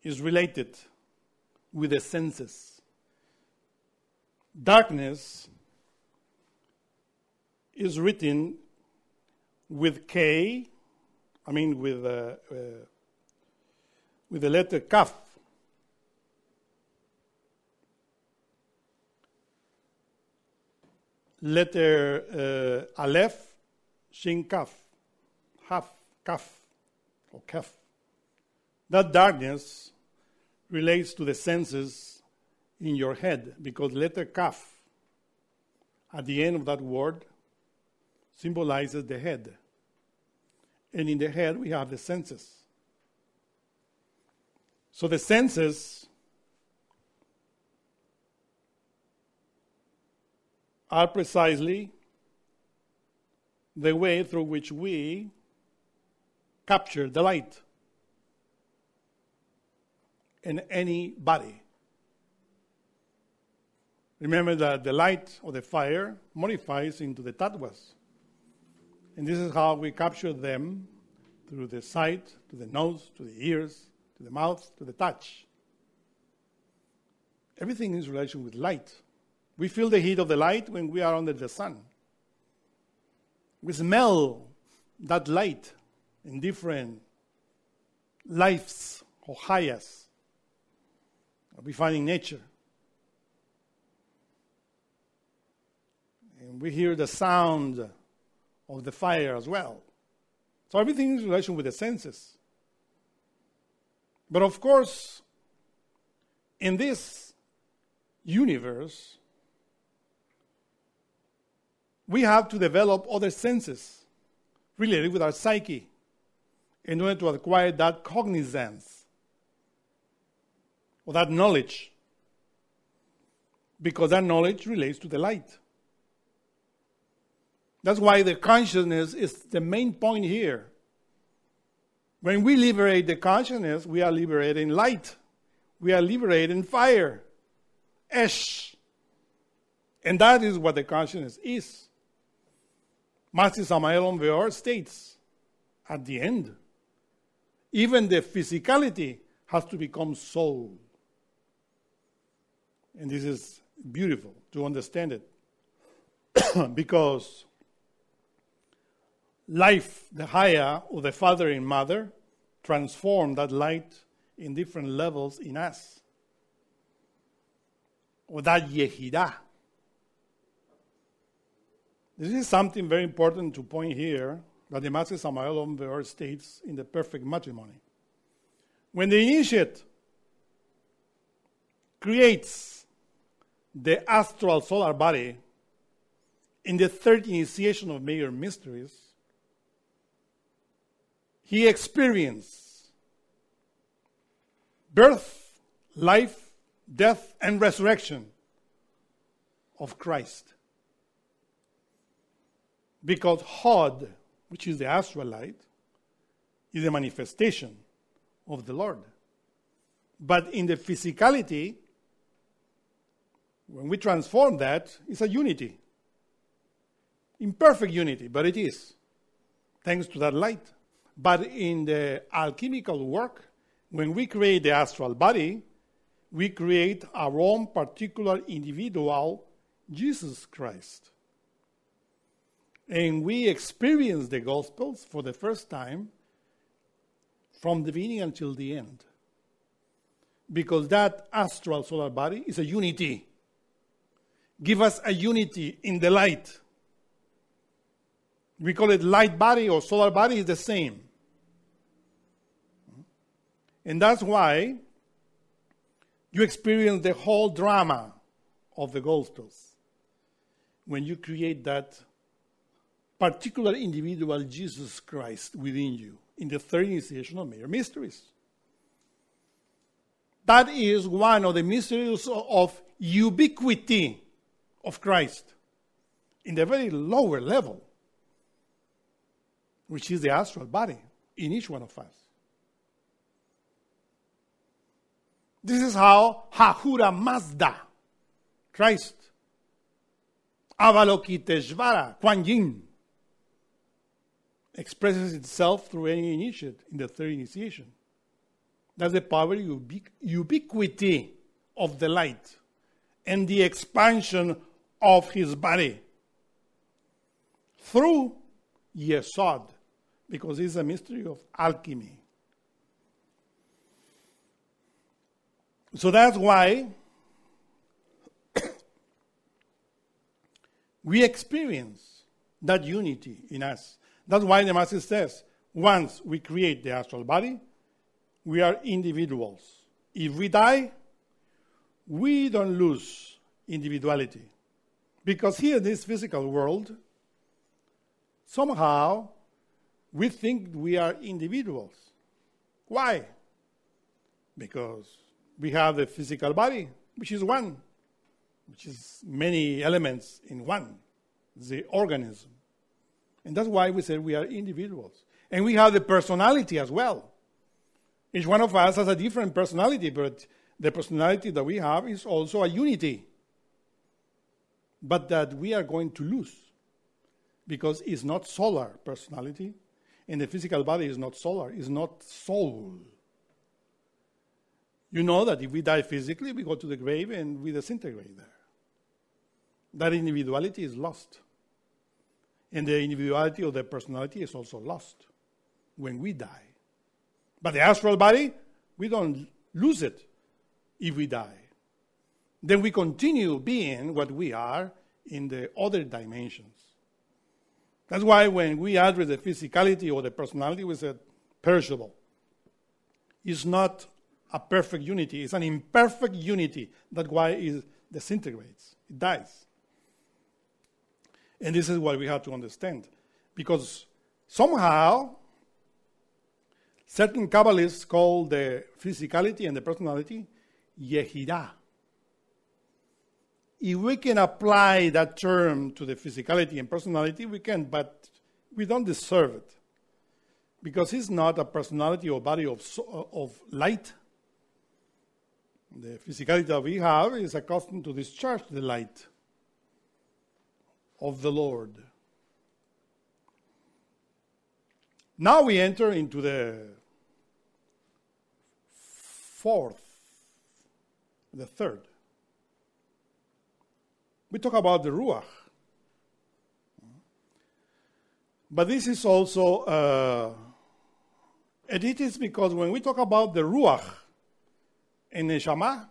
is related with the senses. Darkness is written with K, with the letter Kaf. Letter Aleph, Shin Kaf, Haf, Kaf, or Kaf. That darkness relates to the senses in your head, because letter Kaf, at the end of that word, symbolizes the head. And in the head we have the senses. So the senses are precisely the way through which we capture the light in any body. Remember that the light or the fire modifies into the tattvas. And this is how we capture them, through the sight, to the nose, to the ears, to the mouth, to the touch. Everything is in relation with light. We feel the heat of the light when we are under the sun. We smell that light in different lives or hayas that we find in nature. And we hear the sound of the fire as well. So everything is in relation with the senses. But of course, in this universe, we have to develop other senses related with our psyche in order to acquire that cognizance or that knowledge, because that knowledge relates to the light. That's why the consciousness is the main point here. When we liberate the consciousness, we are liberating light. we are liberated in fire. Esh. And that is what the consciousness is. Master Samael Aun Weor states, at the end, even the physicality has to become soul. And this is beautiful to understand it. Because life, the Haya, or the father and mother, transform that light in different levels in us. Or that Yehidah. This is something very important to point here that the Master Samael Aun Weor states in The Perfect Matrimony. When the initiate creates the astral solar body in the third initiation of major mysteries, he experiences birth, life, death, and resurrection of Christ. Because Hod, which is the astral light, is a manifestation of the Lord. But in the physicality, when we transform that, it's a unity. Imperfect unity, but it is, thanks to that light. But in the alchemical work, when we create the astral body, we create our own particular individual, Jesus Christ. And we experience the Gospels for the first time from the beginning until the end. Because that astral solar body is a unity. Give us a unity in the light. We call it light body or solar body, is the same. And that's why you experience the whole drama of the Gospels when you create that particular individual Jesus Christ within you in the third initiation of major mysteries. That is one of the mysteries of ubiquity of Christ in the very lower level, which is the astral body in each one of us. This is how Hahura Mazda, Christ, Avalokiteshvara, Kuan Yin, expresses itself through any initiate in the third initiation. That's the power ubiquity of the light and the expansion of his body through Yesod, because it's a mystery of alchemy. So that's why we experience that unity in us. That's why the Master says, once we create the astral body, we are individuals. If we die, we don't lose individuality. Because here in this physical world, somehow we think we are individuals. Why? Because we have the physical body, which is one, which is many elements in one, the organism. And that's why we say we are individuals. And we have the personality as well. Each one of us has a different personality, but the personality that we have is also a unity. But that we are going to lose. Because it's not solar personality, and the physical body is not solar, it's not soul. You know that if we die physically, we go to the grave and we disintegrate there. That individuality is lost. And the individuality of the personality is also lost when we die. But the astral body, we don't lose it if we die. Then we continue being what we are in the other dimensions. That's why when we address the physicality or the personality, we say perishable. It's not a perfect unity. It's an imperfect unity. That's why it disintegrates. It dies. And this is what we have to understand. Because somehow, certain Kabbalists call the physicality and the personality Yehidah. If we can apply that term to the physicality and personality, we can, but we don't deserve it. Because it's not a personality or body of light. The physicality that we have is accustomed to discharge the light of the Lord. Now we enter into the third. We talk about the Ruach. But this is also, and it is because when we talk about the Ruach and Neshamah,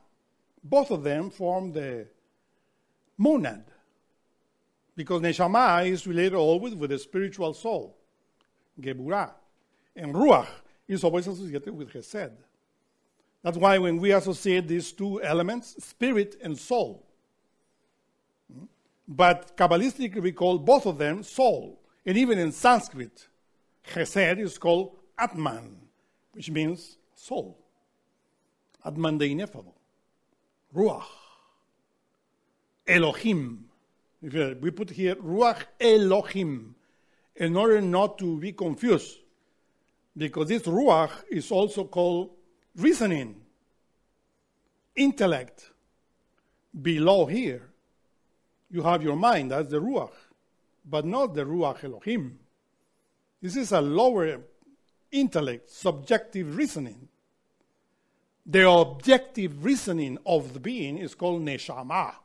both of them form the monad. Because Neshamah is related always with the spiritual soul, Geburah. And Ruach is always associated with Chesed. That's why when we associate these two elements, spirit and soul. But Kabbalistically we call both of them soul. And even in Sanskrit, Chesed is called Atman, which means soul. Atman, the ineffable. Ruach. Elohim. We put here Ruach Elohim in order not to be confused, because this Ruach is also called reasoning, intellect. Below here, you have your mind, that's the Ruach. But not the Ruach Elohim. This is a lower intellect, subjective reasoning. The objective reasoning of the being is called Neshamah.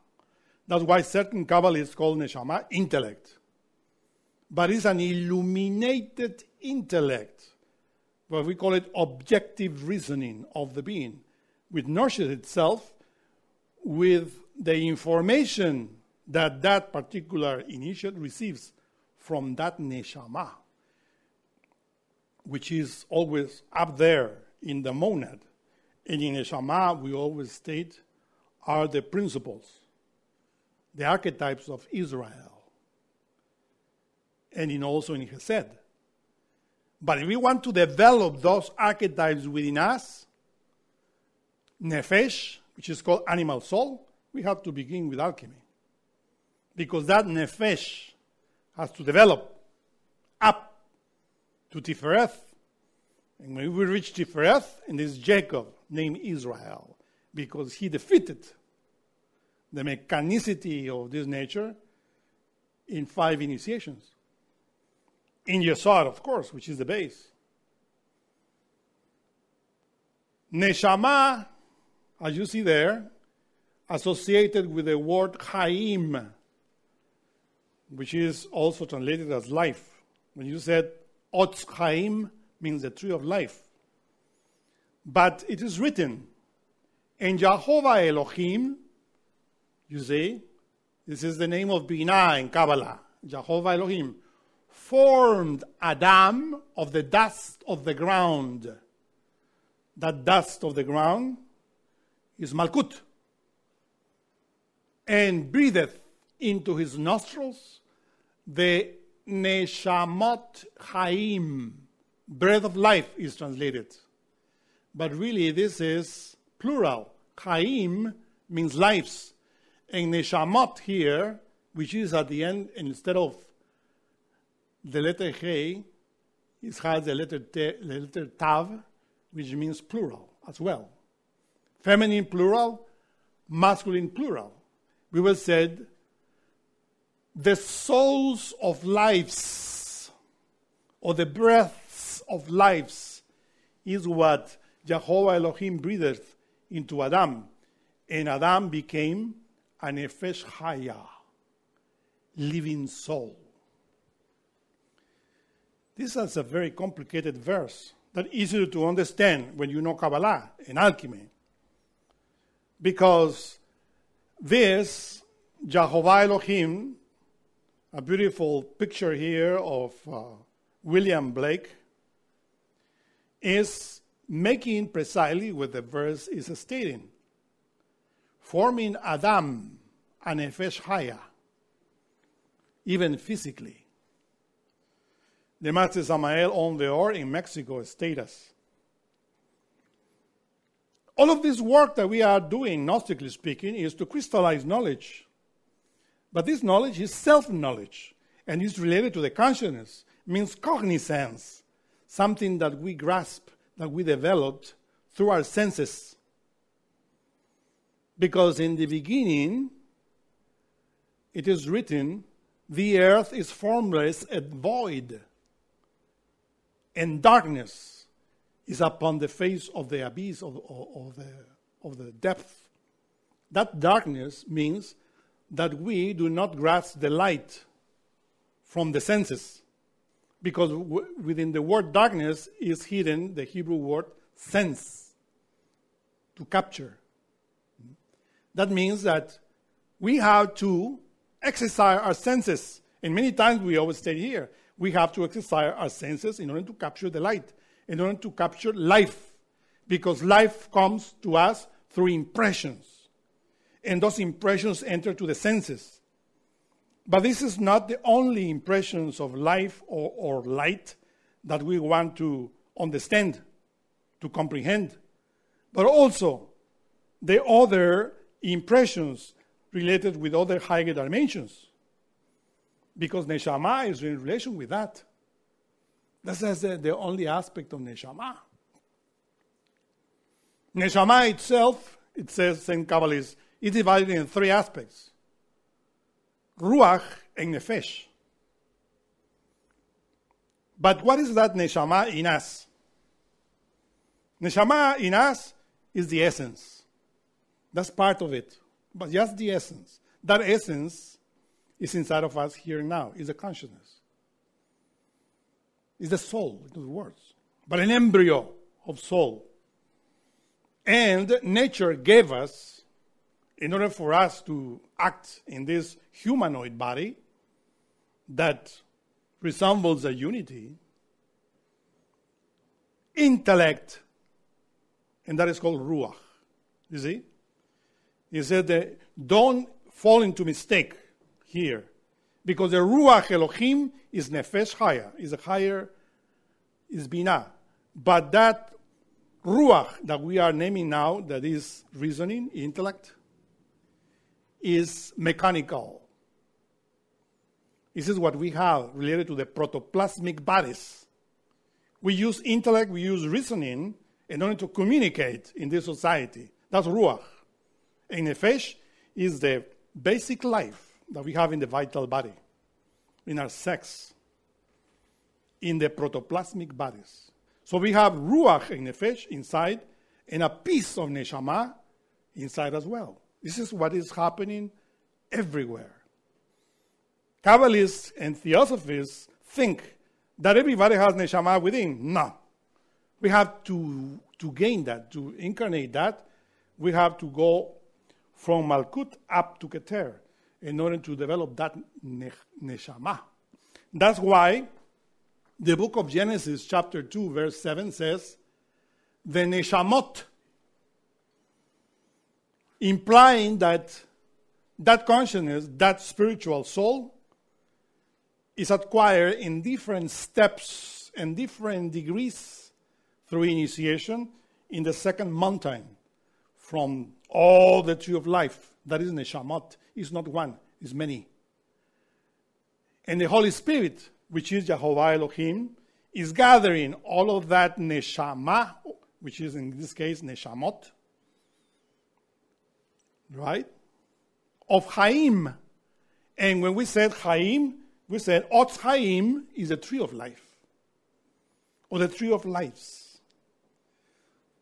That's why certain Kabbalists call Neshamah intellect. But it's an illuminated intellect. But we call it objective reasoning of the being, which nourishes itself with the information that that particular initiate receives from that Neshamah, which is always up there in the monad. And in Neshamah, we always state, are the principles, the archetypes of Israel. And in also in Chesed. But if we want to develop those archetypes within us, Nefesh, which is called animal soul, we have to begin with alchemy. Because that Nefesh has to develop up to Tiphereth. And when we reach Tiphereth, and this Jacob named Israel, because he defeated the mechanicity of this nature in 5 initiations. In Yesod, of course, which is the base. Neshamah, as you see there, associated with the word Chaim, which is also translated as life. When you said, Otz Chaim means the tree of life. But it is written, and Jehovah Elohim, you see, this is the name of Binah in Kabbalah, Jehovah Elohim, formed Adam of the dust of the ground. That dust of the ground is Malkuth, and breatheth into his nostrils the Neshamot Chaim. Breath of life is translated. But really this is plural. Chaim means lives. And Neshamot here, which is at the end, instead of the letter He, it has the letter Tav, which means plural as well. Feminine plural, masculine plural. We will say the souls of lives, or the breaths of lives, is what Jehovah Elohim breatheth into Adam. And Adam became a Nefesh Haya, living soul. This is a very complicated verse that is easier to understand when you know Kabbalah and alchemy. Because this Jehovah Elohim, a beautiful picture here of William Blake, is making precisely what the verse is stating. Forming Adam, a Nefesh Haya, even physically. The Master Samael Aun Weor in Mexico states us. All of this work that we are doing, gnostically speaking, is to crystallize knowledge. But this knowledge is self-knowledge, and is related to the consciousness, means cognizance, something that we grasp, that we developed through our senses. Because in the beginning, it is written, the earth is formless and void, and darkness is upon the face of the abyss, of the depth. That darkness means that we do not grasp the light from the senses, because within the word darkness is hidden the Hebrew word sense, to capture. That means that we have to exercise our senses. And many times we always stay here. We have to exercise our senses in order to capture the light, in order to capture life, because life comes to us through impressions. And those impressions enter to the senses. But this is not the only impressions of life or light that we want to understand, to comprehend, but also the other impressions related with other higher dimensions, because Neshamah is in relation with that. This is the only aspect of Neshamah. Neshamah itself, it says St. Kabbalah, is divided in three aspects: Ruach and Nefesh. But what is that Neshamah in us? Neshamah in us is the essence. That's part of it, but just the essence. That essence is inside of us here and now. It's the consciousness. It's the soul, in other words. But an embryo of soul. And nature gave us, in order for us to act in this humanoid body that resembles a unity, intellect, and that is called Ruach. You see? He said that don't fall into mistake here, because the Ruach Elohim is Nefesh Haya, is a higher, is Binah. But that Ruach that we are naming now, that is reasoning, intellect, is mechanical. This is what we have related to the protoplasmic bodies. We use intellect, we use reasoning in order to communicate in this society. That's Ruach. And Nefesh is the basic life that we have in the vital body, in our sex, in the protoplasmic bodies. So we have Ruach and Nefesh inside, and a piece of Neshamah inside as well. This is what is happening everywhere. Kabbalists and Theosophists think that everybody has Neshamah within. No. We have to gain that, to incarnate that. We have to go from Malkuth up to Keter in order to develop that Neshamah. That's why the book of Genesis, chapter 2, verse 7 says, the Neshamot, implying that that consciousness, that spiritual soul, is acquired in different steps and different degrees through initiation in the second mountain from all the tree of life. That is Neshamot. It's not one, it's many. And the Holy Spirit, which is Jehovah Elohim, is gathering all of that Neshamah, which is in this case Neshamot, right, of Chaim. And when we said Chaim, we said Otz Chaim is a tree of life, or the tree of lives.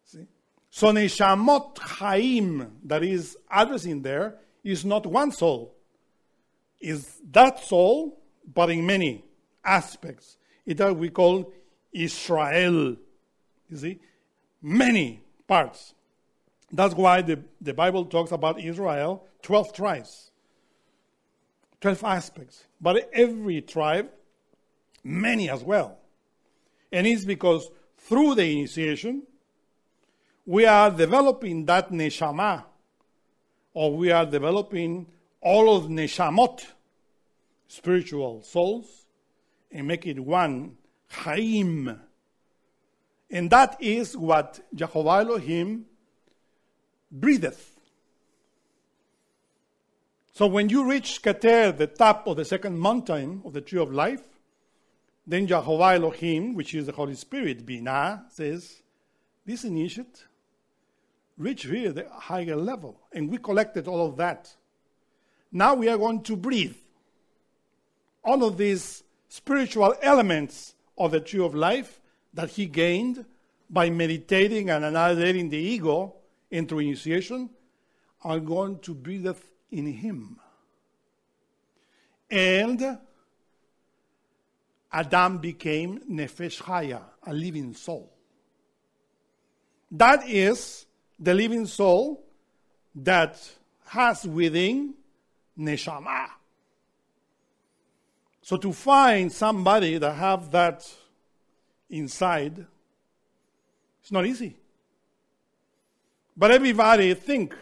See? So Neshamot Chaim, that is addressing there, is not one soul. Is that soul, but in many aspects. It that we call Israel. You see? Many parts. That's why the Bible talks about Israel, 12 tribes, 12 aspects. But every tribe, many as well. And it's because through the initiation, we are developing that Neshamah, or we are developing all of Neshamot, spiritual souls, and make it one, Chaim. And that is what Jehovah Elohim breatheth. So when you reach Keter, the top of the second mountain of the tree of life, then Jehovah Elohim, which is the Holy Spirit, Binah, says, this initiate reach here the higher level, and we collected all of that. Now we are going to breathe all of these spiritual elements of the tree of life that he gained by meditating and annihilating the ego into initiation, are going to breathe in him. And Adam became Nefesh Chaya, a living soul. That is the living soul that has within Neshamah. So to find somebody that have that inside, it's not easy. But everybody think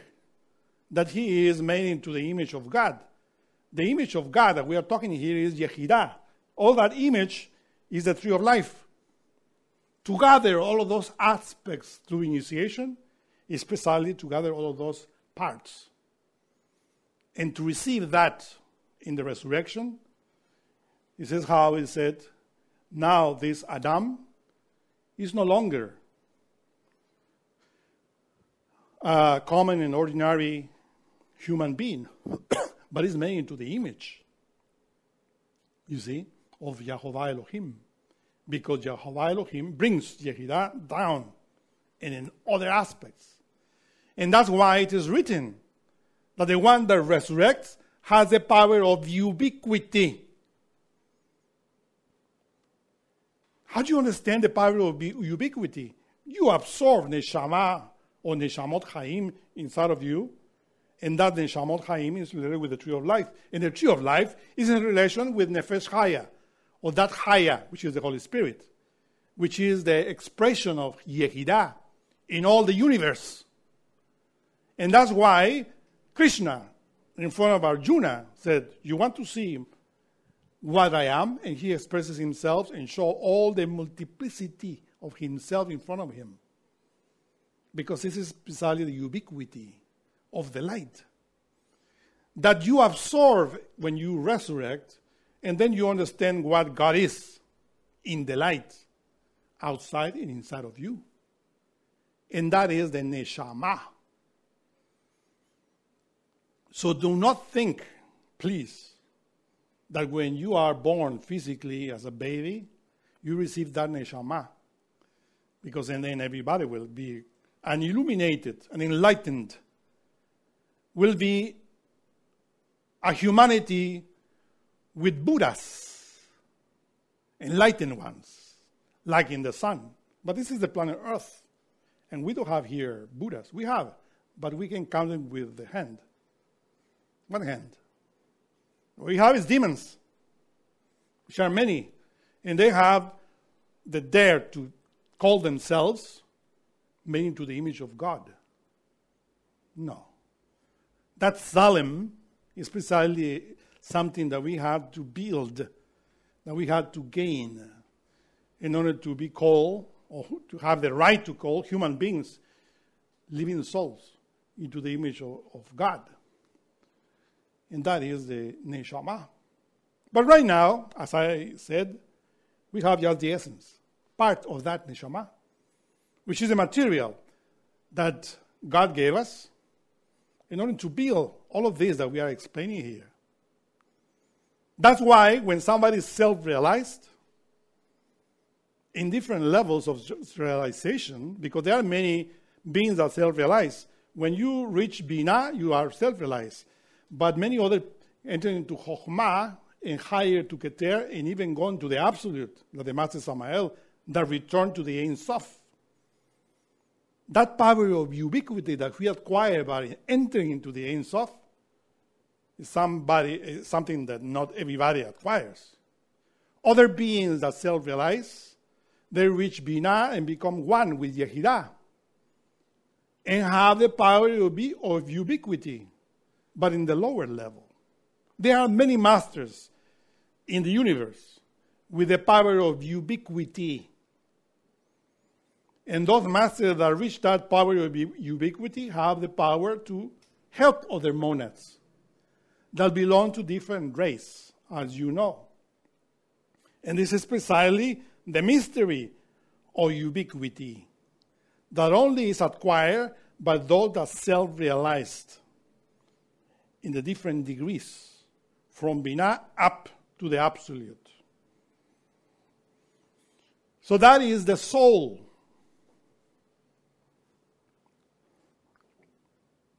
that he is made into the image of God. The image of God that we are talking here is Yehidah. All that image is the tree of life. To gather all of those aspects through initiation is precisely to gather all of those parts. And to receive that in the resurrection, it says how it said, now this Adam is no longer a common and ordinary human being, but is made into the image, you see, of Jehovah Elohim. Because Jehovah Elohim brings Yehidah down and in other aspects. And that's why it is written that the one that resurrects has the power of ubiquity. How do you understand the power of ubiquity? You absorb Neshamah or Neshamot Chaim inside of you, and that Neshamot Chaim is related with the tree of life. And the tree of life is in relation with Nefesh Chaya, or that Chaya, which is the Holy Spirit, which is the expression of Yehidah in all the universe. And that's why Krishna, in front of Arjuna, said, you want to see what I am? And he expresses himself and shows all the multiplicity of himself in front of him. Because this is precisely the ubiquity of the light that you absorb when you resurrect, and then you understand what God is in the light, outside and inside of you. And that is the Neshamah. So do not think, please, that when you are born physically as a baby, you receive that Neshamah. Because then everybody will be an illuminated, an enlightened, will be a humanity with Buddhas, enlightened ones, like in the sun. But this is the planet Earth, and we don't have here Buddhas. We have, but we can count them with the hand. One hand. What we have is demons, which are many, and they have the dare to call themselves made into the image of God. No. That Salem is precisely something that we had to build, that we had to gain in order to be called, or to have the right to call human beings, living souls, into the image of God. And that is the Neshamah. But right now, as I said, we have just the essence, part of that Neshamah, which is the material that God gave us, in order to build all of this that we are explaining here. That's why when somebody is self-realized, in different levels of realization, because there are many beings that self-realize, when you reach Binah, you are self-realized. But many others enter into Chokmah and higher to Keter, and even gone to the Absolute, like the Master Samael, that return to the Ain Soph. That power of ubiquity that we acquire by entering into the Ein Sof is something that not everybody acquires. Other beings that self-realize, they reach Binah and become one with Yehidah and have the power of ubiquity, but in the lower level. There are many masters in the universe with the power of ubiquity. And those masters that reach that power of ubiquity have the power to help other monads that belong to different races, as you know. And this is precisely the mystery of ubiquity that only is acquired but those that self-realized in the different degrees, from Binah up to the absolute. So that is the soul.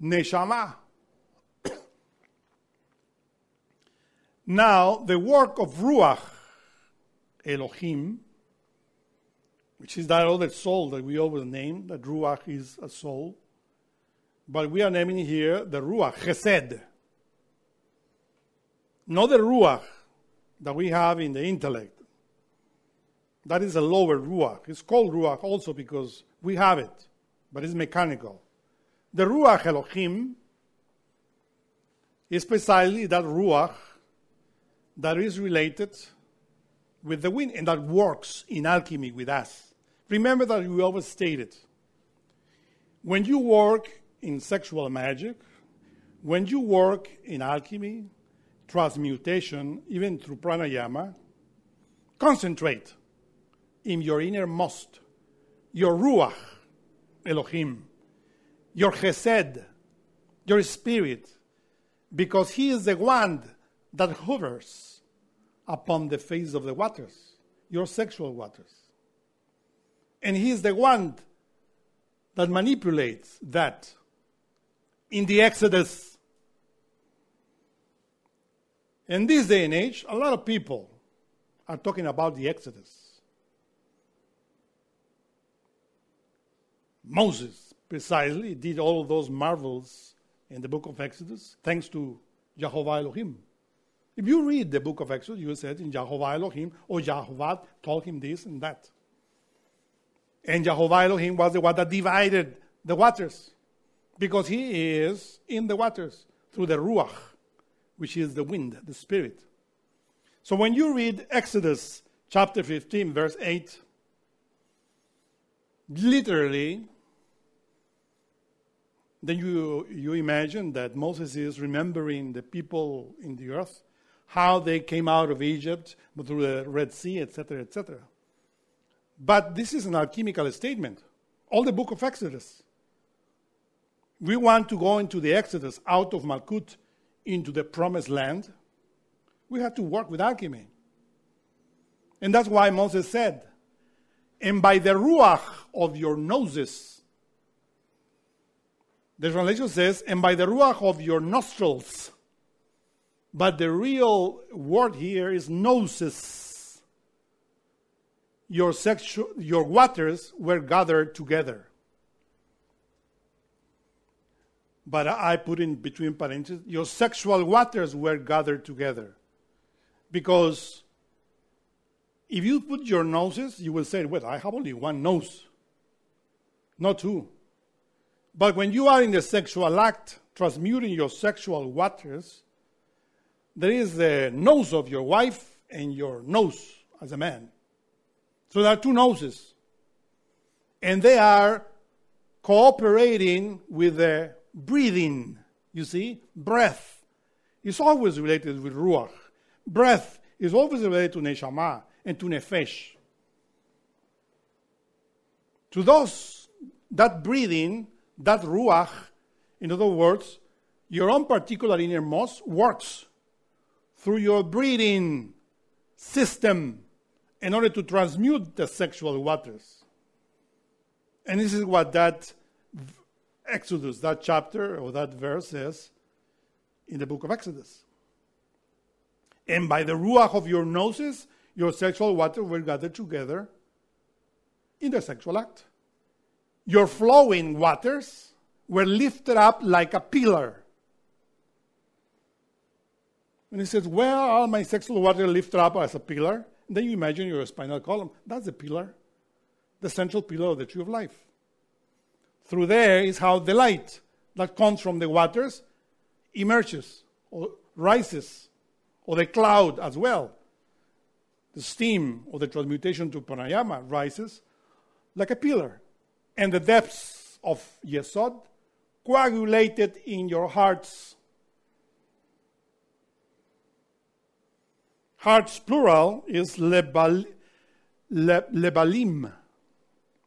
Neshamah. Now, the work of Ruach Elohim, which is that other soul that we always name, that Ruach is a soul, but we are naming here the Ruach, Chesed. Not the Ruach that we have in the intellect. That is a lower Ruach. It's called Ruach also because we have it, but it's mechanical. The Ruach Elohim is precisely that Ruach that is related with the wind and that works in alchemy with us. Remember that we always stated, when you work in sexual magic, when you work in alchemy, transmutation, even through pranayama, concentrate in your innermost, your Ruach Elohim, your Chesed, your spirit, because he is the one that hovers upon the face of the waters, your sexual waters. And he is the one that manipulates that in the Exodus. In this day and age, a lot of people are talking about the Exodus. Moses, precisely, did all of those marvels in the book of Exodus, thanks to Jehovah Elohim. If you read the book of Exodus, you said in Jehovah Elohim, or Jehovah told him this and that. And Jehovah Elohim was the one that divided the waters, because he is in the waters through the Ruach, which is the wind, the spirit. So when you read Exodus chapter 15, verse 8, literally, then you imagine that Moses is remembering the people in the earth, how they came out of Egypt through the Red Sea, etc., etc. But this is an alchemical statement. All the book of Exodus. We want to go into the Exodus out of Malkuth into the promised land. We have to work with alchemy. And that's why Moses said, and by the Ruach of your noses, the translation says, and by the Ruach of your nostrils. But the real word here is noses. Your waters were gathered together. But I put in between parentheses, your sexual waters were gathered together. Because if you put your noses, you will say, well, I have only one nose, not two. But when you are in the sexual act, transmuting your sexual waters, there is the nose of your wife and your nose as a man. So there are two noses. And they are cooperating with the breathing, you see? Breath is always related with Ruach. Breath is always related to Neshamah and to Nefesh. To those, that breathing, that Ruach, in other words, your own particular innermost works through your breathing system in order to transmute the sexual waters. And this is what that Exodus, that chapter or that verse says in the book of Exodus. And by the Ruach of your noses, your sexual waters were gathered together in the sexual act. Your flowing waters were lifted up like a pillar. And he says, where are my sexual waters lifted up as a pillar? And then you imagine your spinal column. That's the pillar, the central pillar of the tree of life. Through there is how the light that comes from the waters emerges or rises, or the cloud as well. The steam or the transmutation to pranayama rises like a pillar. And the depths of Yesod coagulated in your hearts. Hearts, plural, is lebalim.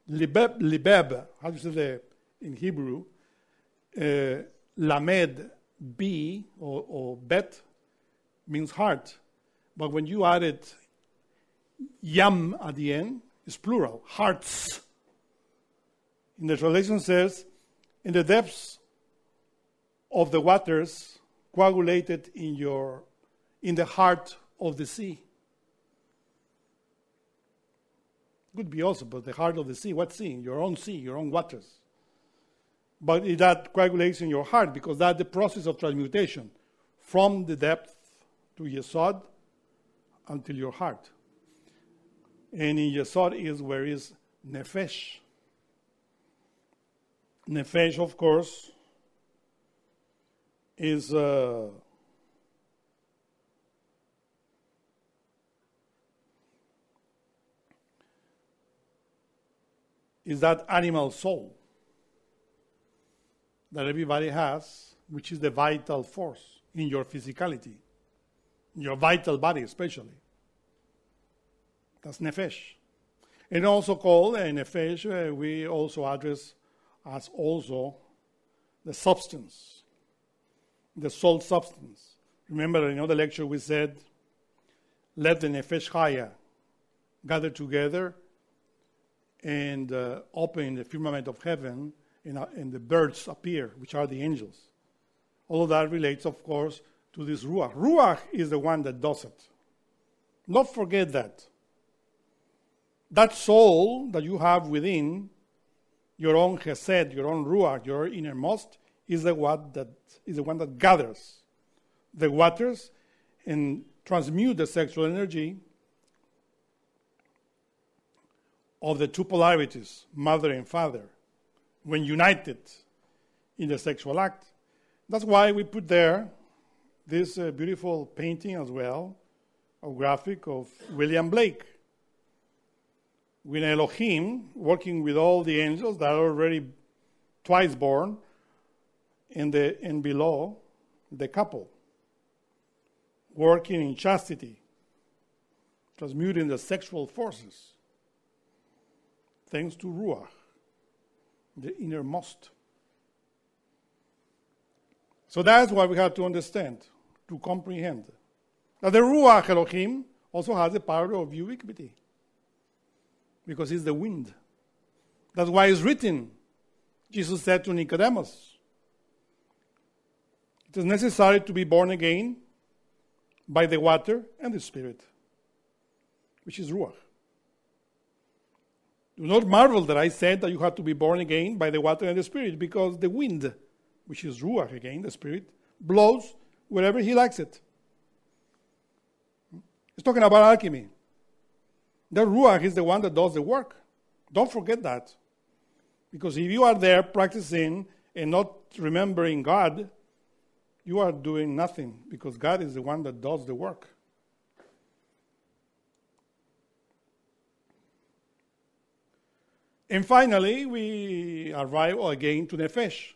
Libeb, how do you say that in Hebrew? Lamed B or Bet means heart. But when you add it, Yam at the end, it's plural, hearts. In the translation says, in the depths of the waters coagulated in the heart of the sea. Could be also, but the heart of the sea, what sea? Your own waters. But it, that coagulates in your heart, because that's the process of transmutation from the depth to Yesod until your heart. And in Yesod is where is Nefesh. Nefesh, of course, is that animal soul that everybody has, which is the vital force in your physicality, in your vital body especially. That's Nefesh. And also called Nefesh, we also address as also the substance, the soul substance. Remember in another lecture we said, let the Nefesh Haya gather together and open the firmament of heaven, and the birds appear, which are the angels. All of that relates, of course, to this Ruach. Ruach is the one that does it. Not forget that. That soul that you have within, your own Chesed, your own Ruach, your innermost, is the one that gathers the waters and transmutes the sexual energy of the two polarities, mother and father, when united in the sexual act. That's why we put there this beautiful painting as well, a graphic of William Blake, with Elohim working with all the angels that are already twice born, and below the couple, working in chastity, transmuting the sexual forces, thanks to Ruach, the innermost. So that's why we have to understand, to comprehend, that the Ruach Elohim also has the power of ubiquity, because it's the wind. That's why it's written. Jesus said to Nicodemus, it is necessary to be born again by the water and the Spirit, which is Ruach. Do not marvel that I said that you have to be born again by the water and the Spirit, because the wind, which is Ruach again, the Spirit, blows wherever he likes it. He's talking about alchemy. The Ruach is the one that does the work. Don't forget that. Because if you are there practicing and not remembering God, you are doing nothing, because God is the one that does the work. And finally, we arrive again to Nefesh,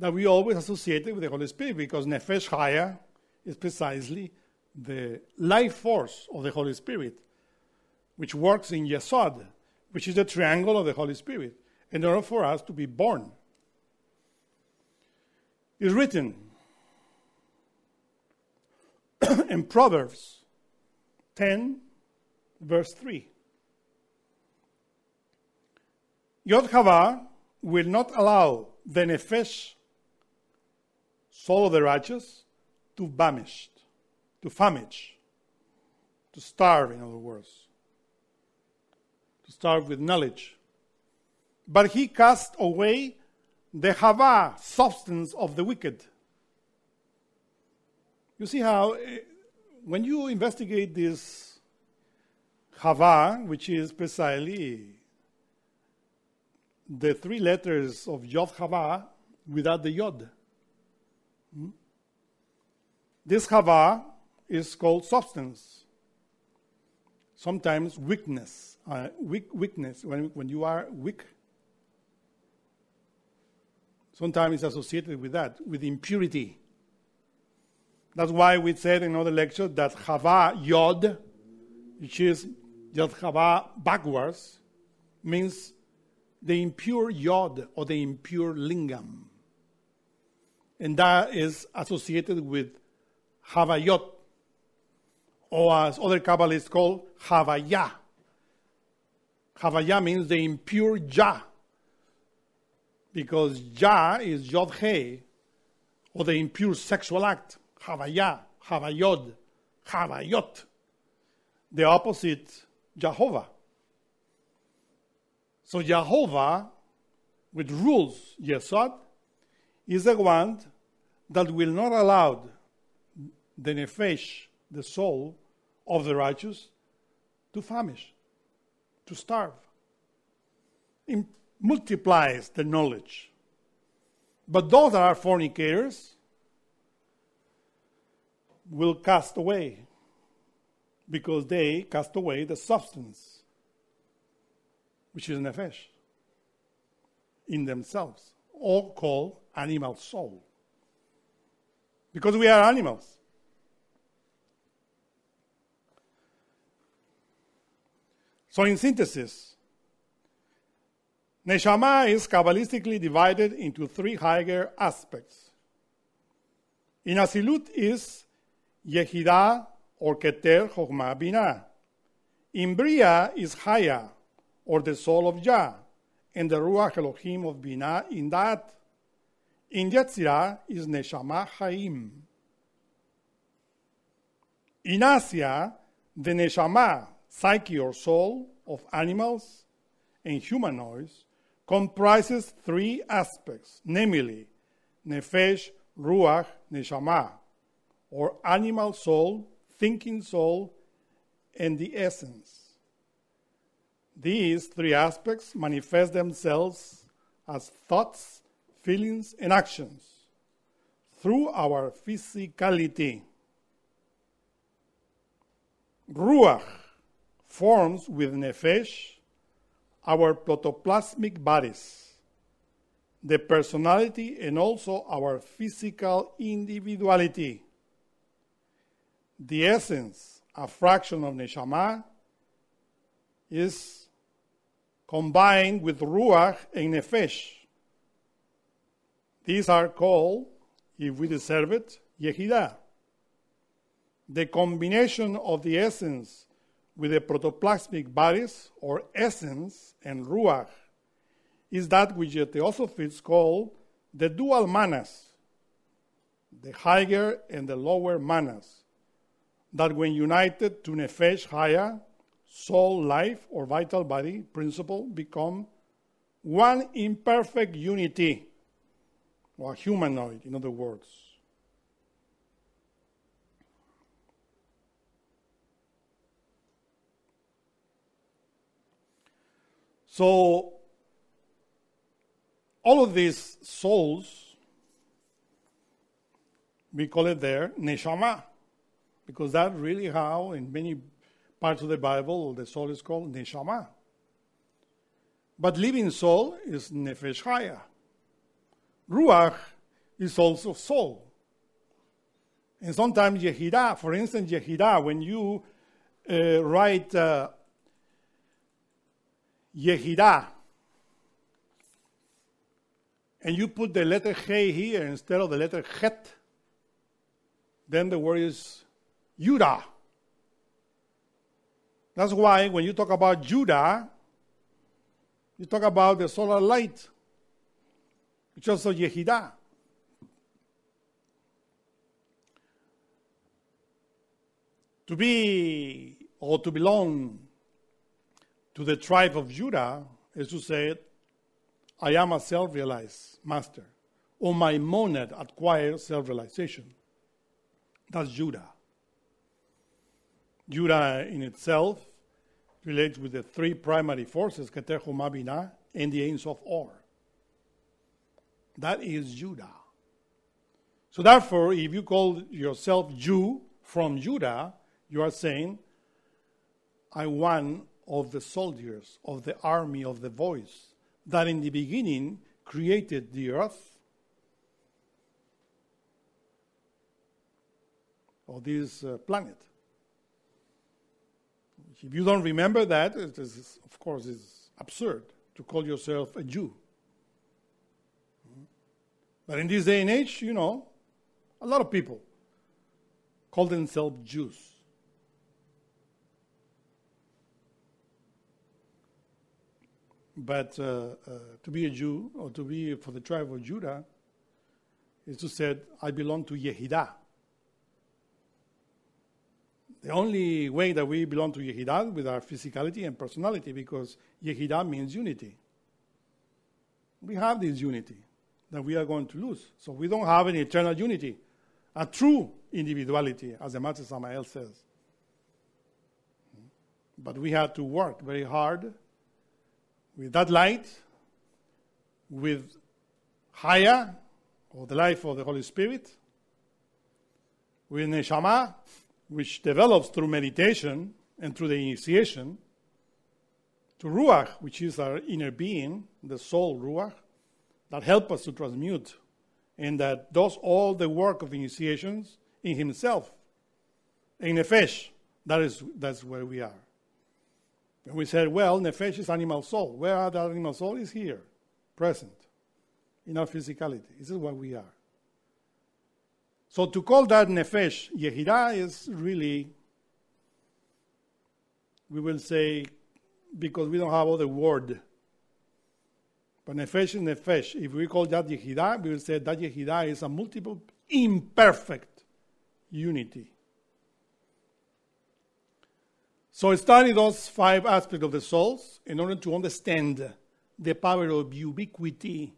that we always associate it with the Holy Spirit, because Nefesh Chaya is precisely the life force of the Holy Spirit, which works in Yesod, which is the triangle of the Holy Spirit, in order for us to be born. It's written in Proverbs 10, verse 3. Yod Hava will not allow the Nefesh, soul of the righteous, to famish, to starve, in other words, to starve with knowledge. But he cast away the Hava, substance of the wicked. You see how, when you investigate this Hava, which is precisely the three letters of Yod Hava without the Yod. This Hava is called substance. Sometimes weakness. Weakness, when you are weak. Sometimes it's associated with that, with impurity. That's why we said in another lecture that Hava Yod, which is Yod Hava backwards, means the impure Yod, or the impure Lingam. and that is associated with Havayot, or as other Kabbalists call Havaya. Havaya means the impure Jah, because Jah is Yod He, or the impure sexual act. Havaya, Havayod, Havayot. The opposite, Jehovah. So Jehovah, with rules, Yesod, is the one that will not allow the Nefesh, the soul of the righteous, to famish, to starve. It multiplies the knowledge. But those that are fornicators will cast away, because they cast away the substance, which is Nefesh, in themselves, or called animal soul, because we are animals. So in synthesis, Neshamah is Kabbalistically divided into three higher aspects. In Asilut is Yehidah or Keter, Chokmah, Binah. In Bria is Haya or the soul of Yah and the Ruach Elohim of Binah in that. In Yetzirah is Neshamah Chaim. In Asia, the Neshamah, psyche or soul of animals and humanoids, comprises three aspects, namely Nefesh, Ruach, Neshamah, or animal soul, thinking soul, and the essence. These three aspects manifest themselves as thoughts, feelings, and actions through our physicality. Ruach forms with Nefesh our protoplasmic bodies, the personality, and also our physical individuality. The essence, a fraction of Neshamah, is combined with Ruach and Nefesh. These are called, if we deserve it, Yehidah. The combination of the essence with the protoplasmic bodies, or essence, and Ruach, is that which the Theosophists call the dual manas, the higher and the lower manas, that when united to Nefesh Haya, soul, life, or vital body principle, become one imperfect unity, or humanoid, in other words. So, all of these souls, we call it there Neshamah, because that's really how, in many parts of the Bible, the soul is called Neshamah. But living soul is Nefesh Haya. Ruach is also soul. And sometimes Yehidah, for instance, Yehidah, when you write Yehidah and you put the letter He here instead of the letter Het, then the word is Yudah. That's why when you talk about Judah, you talk about the solar light, which is also Yehidah. To be or to belong to the tribe of Judah is to say, I am a self-realized master, or my monad acquires self-realization. That's Judah. Judah in itself relates with the three primary forces, Keter, Chokmah, Binah, and the Ain Soph Or. That is Judah. So therefore, if you call yourself Jew from Judah, you are saying, I one of the soldiers of the army of the voice that in the beginning created the earth, or this planet. If you don't remember that, it is, of course, it's absurd to call yourself a Jew. But in this day and age, you know, a lot of people call themselves Jews. But to be a Jew, or to be for the tribe of Judah, is to say, I belong to Yehidah. The only way that we belong to Yehidah with our physicality and personality, because Yehidah means unity. We have this unity that we are going to lose. So we don't have an eternal unity, a true individuality, as the Master Samael says. But we have to work very hard with that light, with Haya, or the life of the Holy Spirit, with Neshamah, which develops through meditation and through the initiation, to Ruach, which is our inner being, the soul Ruach, that helps us to transmute, and that does all the work of initiations in himself. In Nefesh, that's where we are. And we said, well, Nefesh is animal soul. Where are the animal soul? Is here, present, in our physicality. This is what we are. So to call that Nefesh Yehidah is really, we will say, because we don't have other word. But Nefesh is Nefesh. If we call that Yehidah, we will say that Yehidah is a multiple, imperfect unity. So study those five aspects of the souls in order to understand the power of ubiquity,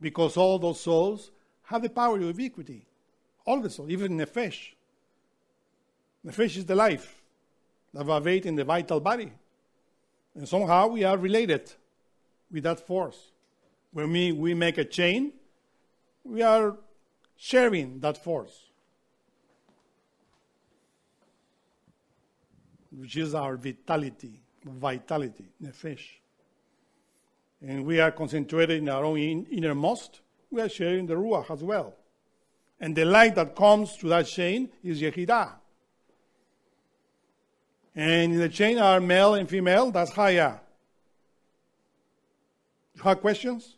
because all those souls have the power of ubiquity, all the souls, even Nefesh. Nefesh is the life that vibrates in the vital body, and somehow we are related with that force. When we make a chain, we are sharing that force, which is our vitality, Nefesh. And we are concentrated in our own innermost. We are sharing the Ruach as well. And the light that comes to that chain is Yehidah. And in the chain are male and female, that's Haya. You have questions?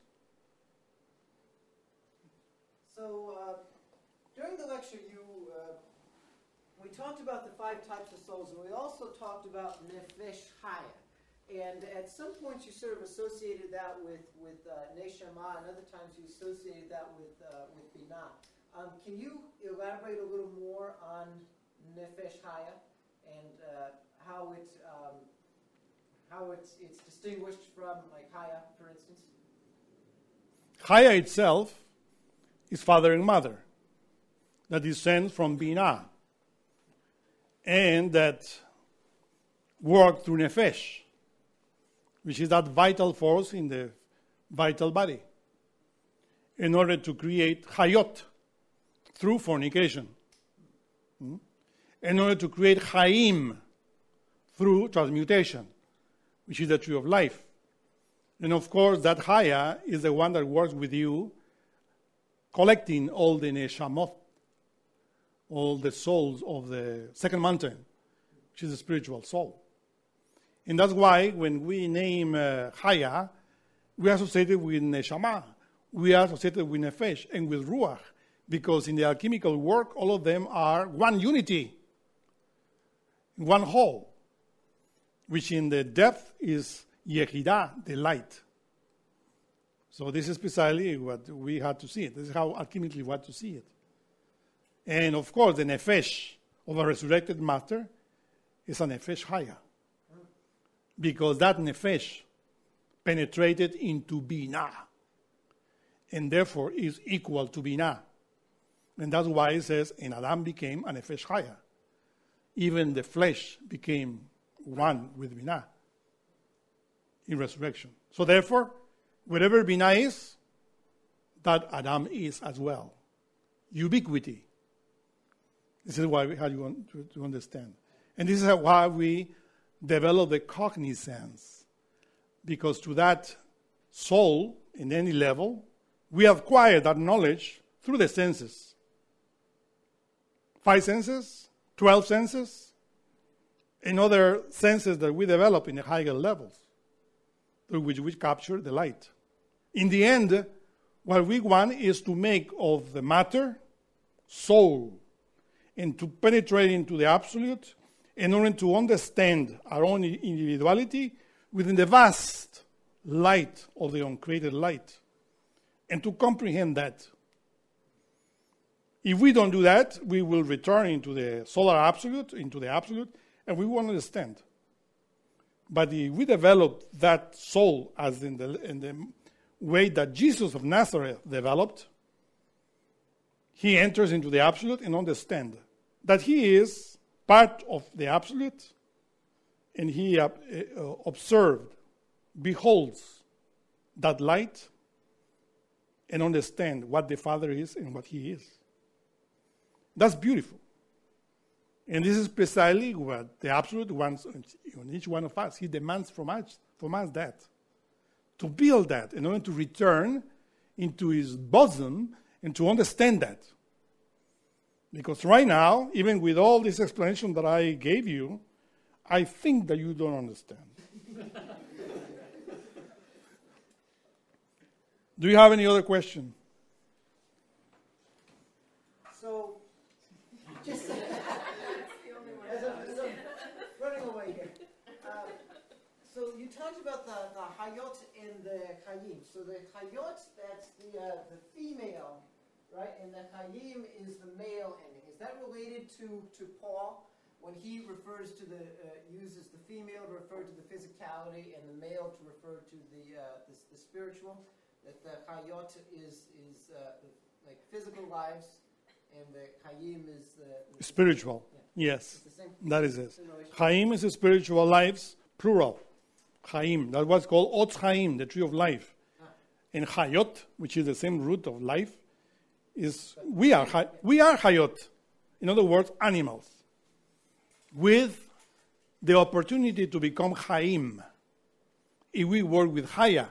So, during the lecture, we talked about the five types of souls, and we also talked about Nefesh Haya. And at some point you sort of associated that with Neshamah, and other times you associated that with Binah. Can you elaborate a little more on Nefesh Haya and how it's distinguished from, like, Haya, for instance? Haya itself is father and mother that descends from Binah, and that work through Nefesh, which is that vital force in the vital body, in order to create Hayot through fornication, in order to create Chaim through transmutation, which is the tree of life. And of course, that Haya is the one that works with you, collecting all the Neshamot, all the souls of the second mountain, which is the spiritual soul. And that's why when we name Haya, we are associated with Neshama, we are associated with Nefesh and with Ruach, because in the alchemical work, all of them are one unity, one whole, which in the depth is Yehidah, the light. So this is precisely what we had to see it. This is how alchemically we had to see it. And of course, the Nefesh of a resurrected master is a Nefesh Haya, because that Nefesh penetrated into Binah, and therefore is equal to Binah. And that's why it says, and Adam became a Nefesh Haya. Even the flesh became one with Binah in resurrection. So therefore, whatever Binah is, that Adam is as well. Ubiquity. This is why we had to understand. And this is why we develop the cognizance, because to that soul, in any level, we acquire that knowledge through the senses. 5 senses, 12 senses, and other senses that we develop in the higher levels, through which we capture the light. In the end, What we want is to make of the matter soul and to penetrate into the absolute in order to understand our own individuality within the vast light of the uncreated light and to comprehend that. If we don't do that, we will return into the solar absolute, into the absolute, and we won't understand. But if we develop that soul as in the way that Jesus of Nazareth developed, he enters into the absolute and understands that he is part of the absolute, and he beholds that light and understands what the Father is and what he is. That's beautiful. And this is precisely what the Absolute wants on each one of us. He demands from us that. To build that in order to return into his bosom and to understand that. Because right now, even with all this explanation that I gave you, I think that you don't understand. Do you have any other question? So, just you talked about the Hayot and the Chayim. So the Hayot, that's the female, right? And the Chayim is the male ending. Is that related to Paul when he refers to uses the female to refer to the physicality and the male to refer to the spiritual? That the Hayot is like physical lives and the Chayim is the spiritual. Yeah. Yes, that is it. Chayim is the spiritual lives, plural. Chaim, that was called Otz Chaim, the tree of life. And Hayot, which is the same root of life, is we are Hayot. In other words, animals. With the opportunity to become Chaim. If we work with Haya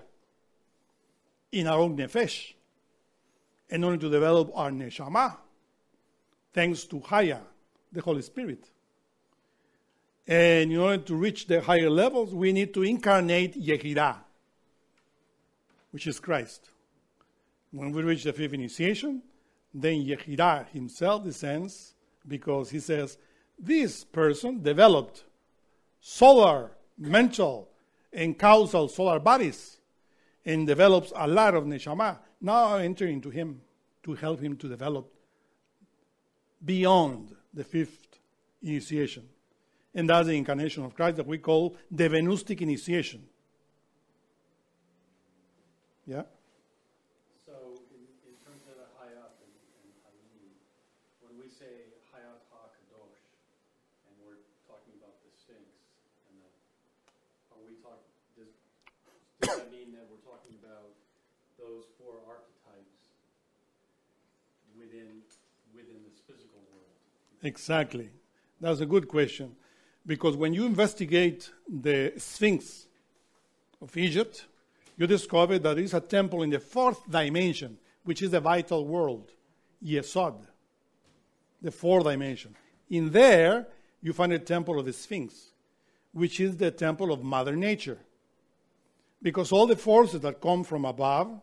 in our own Nefesh, in order to develop our Neshamah, thanks to Haya, the Holy Spirit. And in order to reach the higher levels, we need to incarnate Yehidah, which is Christ. When we reach the fifth initiation, then Yehidah himself descends because he says, this person developed solar, mental, and causal solar bodies and develops a lot of Neshama. Now I enter into him to help him to develop beyond the fifth initiation. And that's the incarnation of Christ that we call the Venustic initiation. Yeah? So, in terms of the Hayat and Hayim, when we say Hayat HaKadosh, and we're talking about the Sphinx, and does that mean that we're talking about those four archetypes within this physical world? Exactly. That's a good question. Because when you investigate the Sphinx of Egypt, you discover that there is a temple in the fourth dimension, which is the vital world, Yesod, the fourth dimension. In there, you find a temple of the Sphinx, which is the temple of Mother Nature. Because all the forces that come from above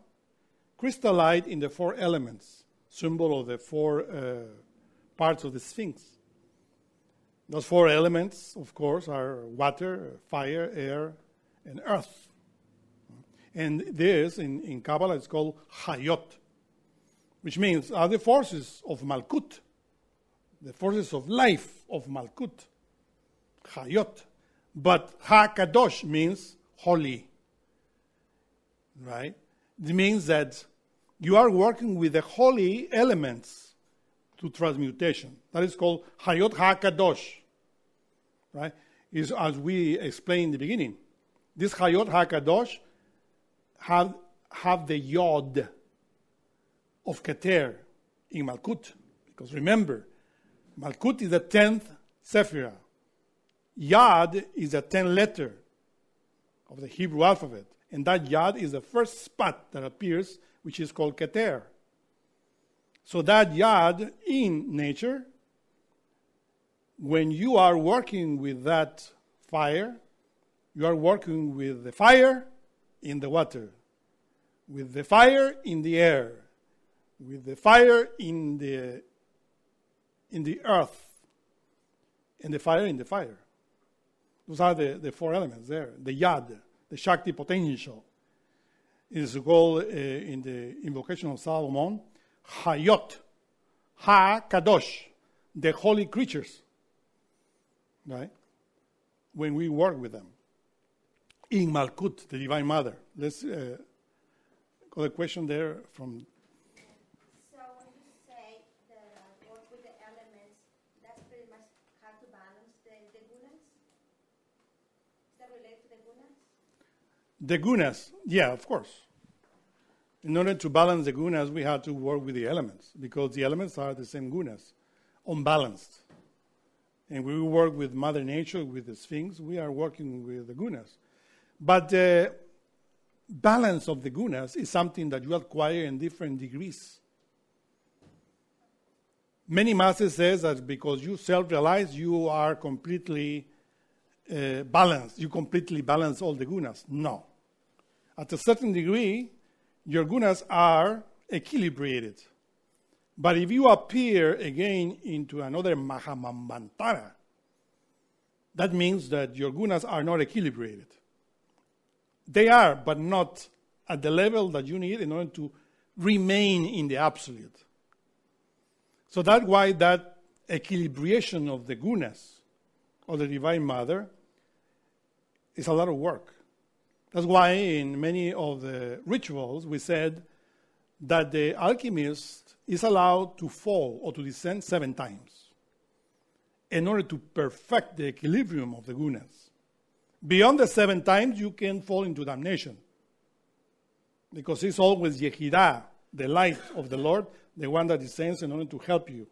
crystallize in the four elements, symbol of the four parts of the Sphinx. Those four elements, of course, are water, fire, air, and earth. And this, in Kabbalah, it's called Hayot, which means are the forces of Malkuth, the forces of life of Malkuth, Hayot. But HaKadosh means holy, right? It means that you are working with the holy elements to transmutation. That is called Hayot HaKadosh, right? Is as we explained in the beginning. This Hayot HaKadosh have the Yod of Keter in Malkuth. Because remember, Malkuth is the 10th Sephirah. Yod is the 10th letter of the Hebrew alphabet. And that Yod is the first spot that appears, which is called Keter. So that Yod in nature, when you are working with that fire, you are working with the fire in the water. with the fire in the air, with the fire in the earth, and the fire in the fire. Those are the four elements there. The Yad, the Shakti potential, is called in the invocation of Solomon, Hayot, Ha-Kadosh, the holy creatures, right? When we work with them. In Malkuth, the Divine Mother. Let's go to a question there from... So when you say the work with the elements, that's pretty much how to balance the gunas? Is that related to the gunas? The gunas, yeah, of course. In order to balance the gunas, we have to work with the elements, because the elements are the same gunas, unbalanced. And we work with Mother Nature, with the Sphinx, we are working with the gunas. But the balance of the gunas is something that you acquire in different degrees. Many masses say that because you self-realize, you are completely balanced. You completely balance all the gunas. No. At a certain degree, your gunas are equilibrated. But if you appear again into another Mahamambantara, that means that your gunas are not equilibrated. They are, but not at the level that you need in order to remain in the absolute. So that's why that equilibration of the gunas, of the Divine Mother, is a lot of work. That's why in many of the rituals we said that the alchemist is allowed to fall or to descend 7 times in order to perfect the equilibrium of the gunas. Beyond the 7 times, you can fall into damnation. Because it's always Yehidah, the light of the Lord, the one that descends in order to help you,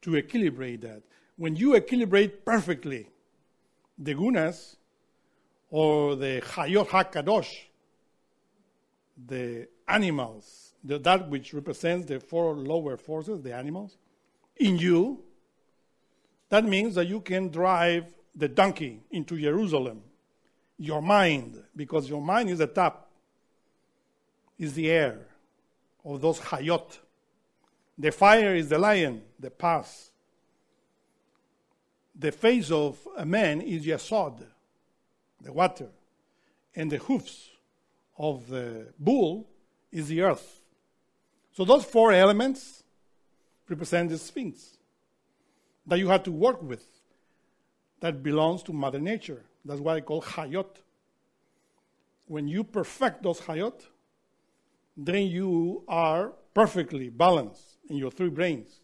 to equilibrate that. When you equilibrate perfectly the gunas, or the Hayot HaKadosh, the animals, that which represents the 4 lower forces, the animals, in you, that means that you can drive the donkey into Jerusalem. Your mind, because your mind is the tap, is the air of those Hayot. The fire is the lion, the path. The face of a man is Yesod, the water. And the hoofs of the bull is the earth. So those 4 elements represent the Sphinx that you have to work with, that belongs to Mother Nature. That's what I call Hayot. When you perfect those Hayot, then you are perfectly balanced in your 3 brains.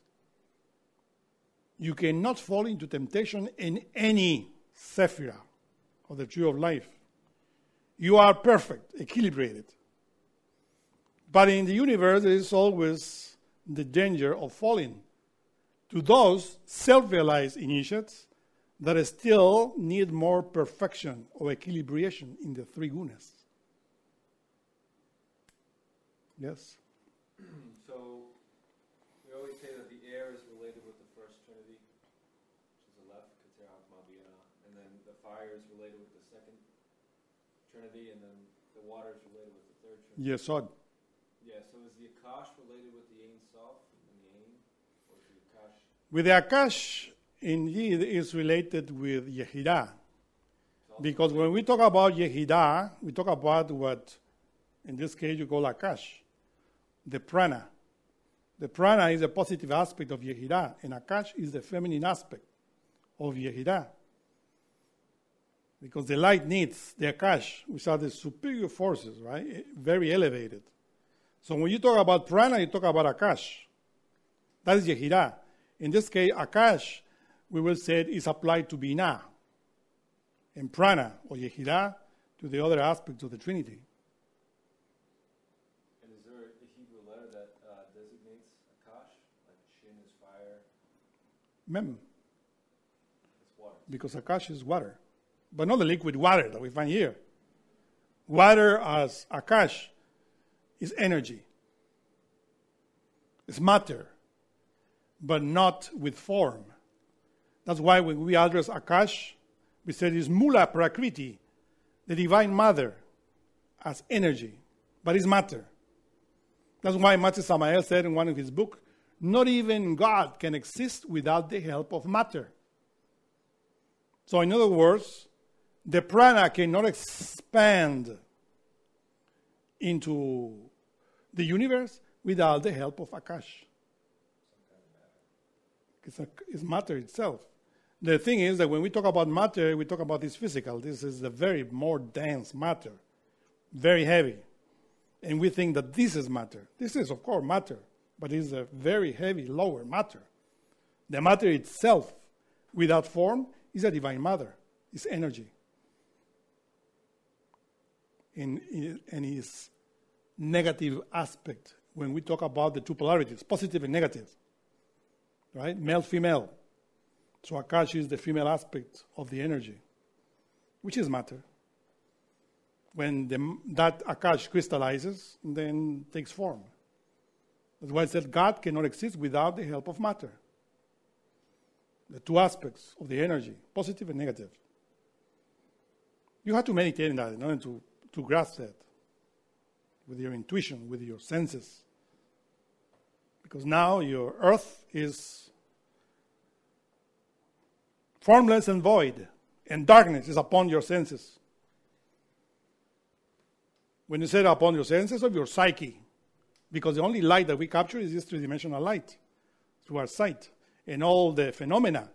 You cannot fall into temptation in any sephira of the tree of life. You are perfect, equilibrated. But in the universe, there is always the danger of falling to those self-realized initiates that still need more perfection or equilibration in the 3 gunas. Yes? So, we always say that the air is related with the first trinity, which is Aleph, Keter, Chokmah, Binah, and then the fire is related with the second trinity, and then the water is related with the third trinity. Yesod. Yeah, so is the Akash related with the Ain Soph and the Ain, or is the Akash? With the Akash, indeed, is related with Yehidah. Because when we talk about Yehidah, we talk about what, in this case, you call Akash, the prana. The prana is a positive aspect of Yehidah, and Akash is the feminine aspect of Yehidah. Because the light needs the Akash, which are the superior forces, right? Very elevated. So when you talk about prana, you talk about Akash. That is Yehidah. In this case, Akash, we will say it is applied to Binah and Prana or Yehidah to the other aspects of the Trinity. And is there a Hebrew letter that designates Akash? Like Shin is fire? Mem. It's water. Because Akash is water. But not the liquid water that we find here. Water as Akash is energy. It's matter. But not with form. That's why when we address Akash, we say it's Mula Prakriti, the Divine Mother, as energy, but it's matter. That's why Matzah Samael said in one of his books, not even God can exist without the help of matter. So in other words, the prana cannot expand into the universe without the help of Akash. It's matter itself. The thing is that when we talk about matter, we talk about this physical. This is a very more dense matter, very heavy. And we think that this is matter. This is, of course, matter, but it's a very heavy, lower matter. The matter itself, without form, is a divine matter. It's energy. And its negative aspect, when we talk about the two polarities, positive and negative, right? Male, female. So Akash is the female aspect of the energy, which is matter. When that Akash crystallizes, then takes form. That's why I said God cannot exist without the help of matter. The two aspects of the energy, positive and negative. You have to meditate on that in order to grasp that with your intuition, with your senses. Because now your earth is formless and void, and darkness is upon your senses. When you say upon your senses, of your psyche, because the only light that we capture is this three-dimensional light through our sight, and all the phenomena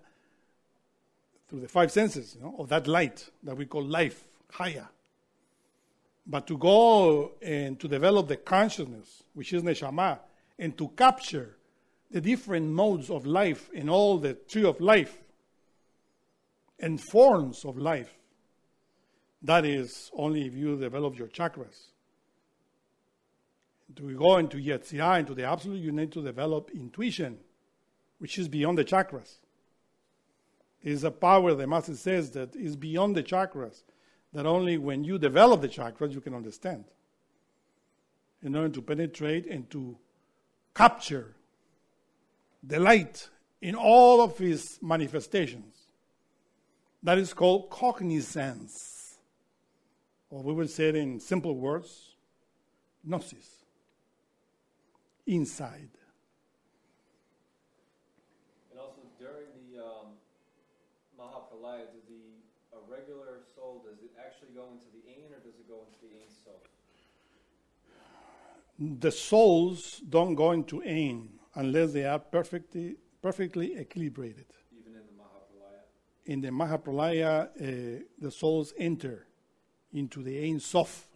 through the five senses, of that light that we call life, Haya. But to go and to develop the consciousness, which is Neshamah, and to capture the different modes of life in all the tree of life, and forms of life, that is only if you develop your chakras. To go into Yetzirah, into the Absolute, you need to develop intuition, which is beyond the chakras. It is a power, the Master says, that is beyond the chakras, that only when you develop the chakras you can understand, in order to penetrate and to capture the light in all of its manifestations. That is called cognizance, or we would say it in simple words, gnosis, inside. And also during the Mahapralaya, a regular soul, does it actually go into the Ain, or does it go into the Ain Soph? The souls don't go into Ain unless they are perfectly equilibrated. In the Mahapralaya, the souls enter into the Ain Soph,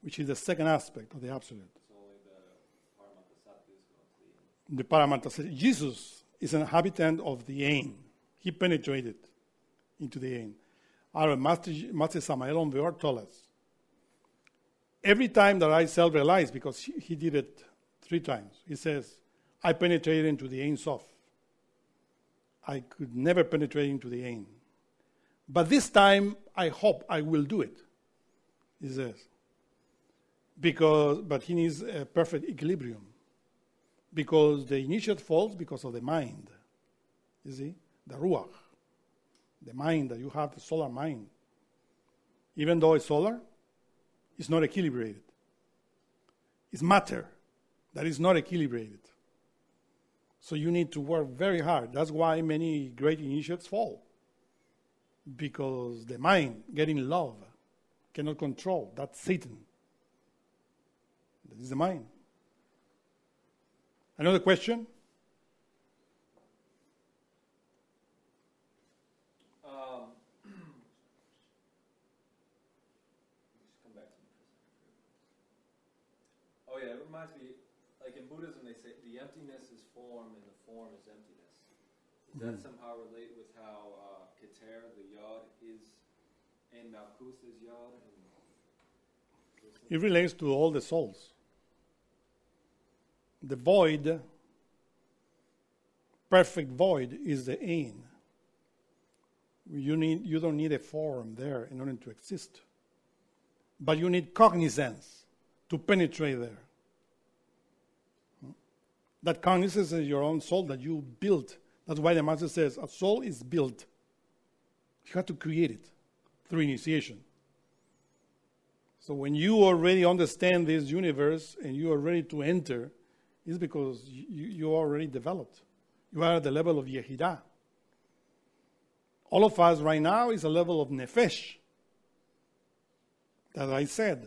which is the second aspect of the Absolute. So the Paramahansa, Jesus is an inhabitant of the Ain. He penetrated into the Ain. Our Master Samael Aun Weor told us, every time that I self-realize, because he did it 3 times, he says, I penetrated into the Ain Soph. I could never penetrate into the Ain. But this time, I hope I will do it, he says. But he needs a perfect equilibrium. Because the initiate falls because of the mind. You see? The Ruach. The mind that you have, the solar mind. Even though it's solar, it's not equilibrated. It's matter that is not equilibrated. So you need to work very hard. That's why many great initiates fall. Because the mind, getting love, cannot control. That's Satan. That is the mind. Another question? Oh yeah, it reminds me, like in Buddhism they say the emptiness is form and the form is emptiness. Does that somehow relate with how Keter, the Yod, is, and Malkuth is Yod? It relates to all the souls. The void, perfect void, is the Ain. You don't need a form there in order to exist. But you need cognizance to penetrate there. That cognizance is your own soul that you built. That's why the Master says, a soul is built. You have to create it through initiation. So when you already understand this universe and you are ready to enter, it's because you are already developed. You are at the level of Yehidah. All of us right now is a level of Nefesh. That I said.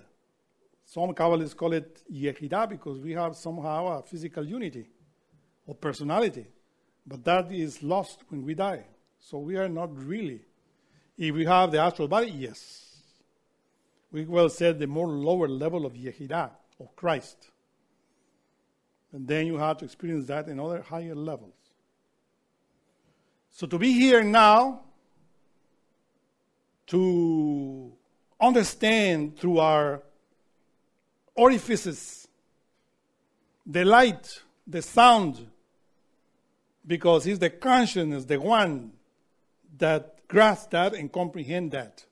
Some Kabbalists call it Yehidah because we have somehow a physical unity or personality. But that is lost when we die. So we are not really. If we have the astral body, yes. We will set the more lower level of Yehidah, of Christ. And then you have to experience that in other higher levels. So to be here now, to understand through our orifices, the light, the sound, because it's the consciousness, the one that grasps that and comprehends that.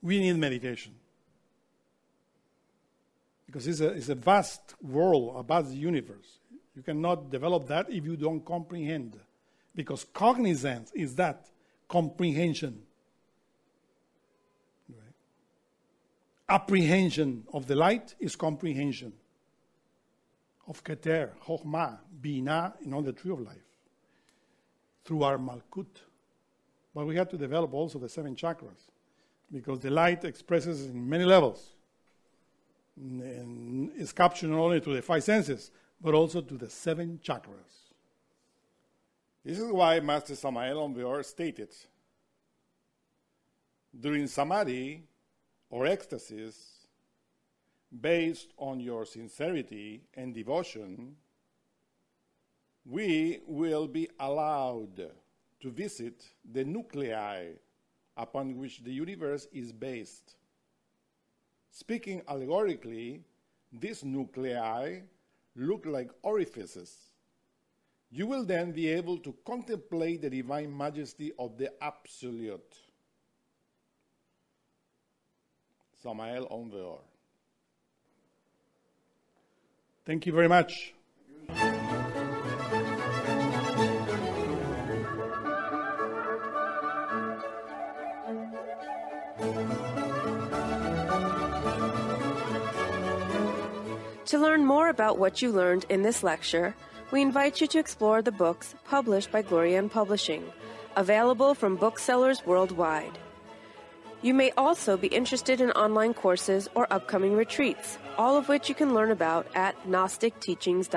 We need meditation. Because it's a vast world, a vast universe. You cannot develop that if you don't comprehend. Because cognizance is that, comprehension. Right? Apprehension of the light is comprehension. Of Keter, Chokmah, Binah, and all the tree of life. Through our Malkuth. But we have to develop also the 7 chakras. Because the light expresses in many levels. And is captured not only through the 5 senses, but also to the 7 chakras. This is why Master Samael Aun Weor stated, during samadhi or ecstasies, based on your sincerity and devotion, we will be allowed to visit the nuclei upon which the universe is based. Speaking allegorically, these nuclei look like orifices. You will then be able to contemplate the divine majesty of the Absolute. Samael Aun Weor. Thank you very much. To learn more about what you learned in this lecture, we invite you to explore the books published by Glorian Publishing, available from booksellers worldwide. You may also be interested in online courses or upcoming retreats, all of which you can learn about at gnosticteachings.com.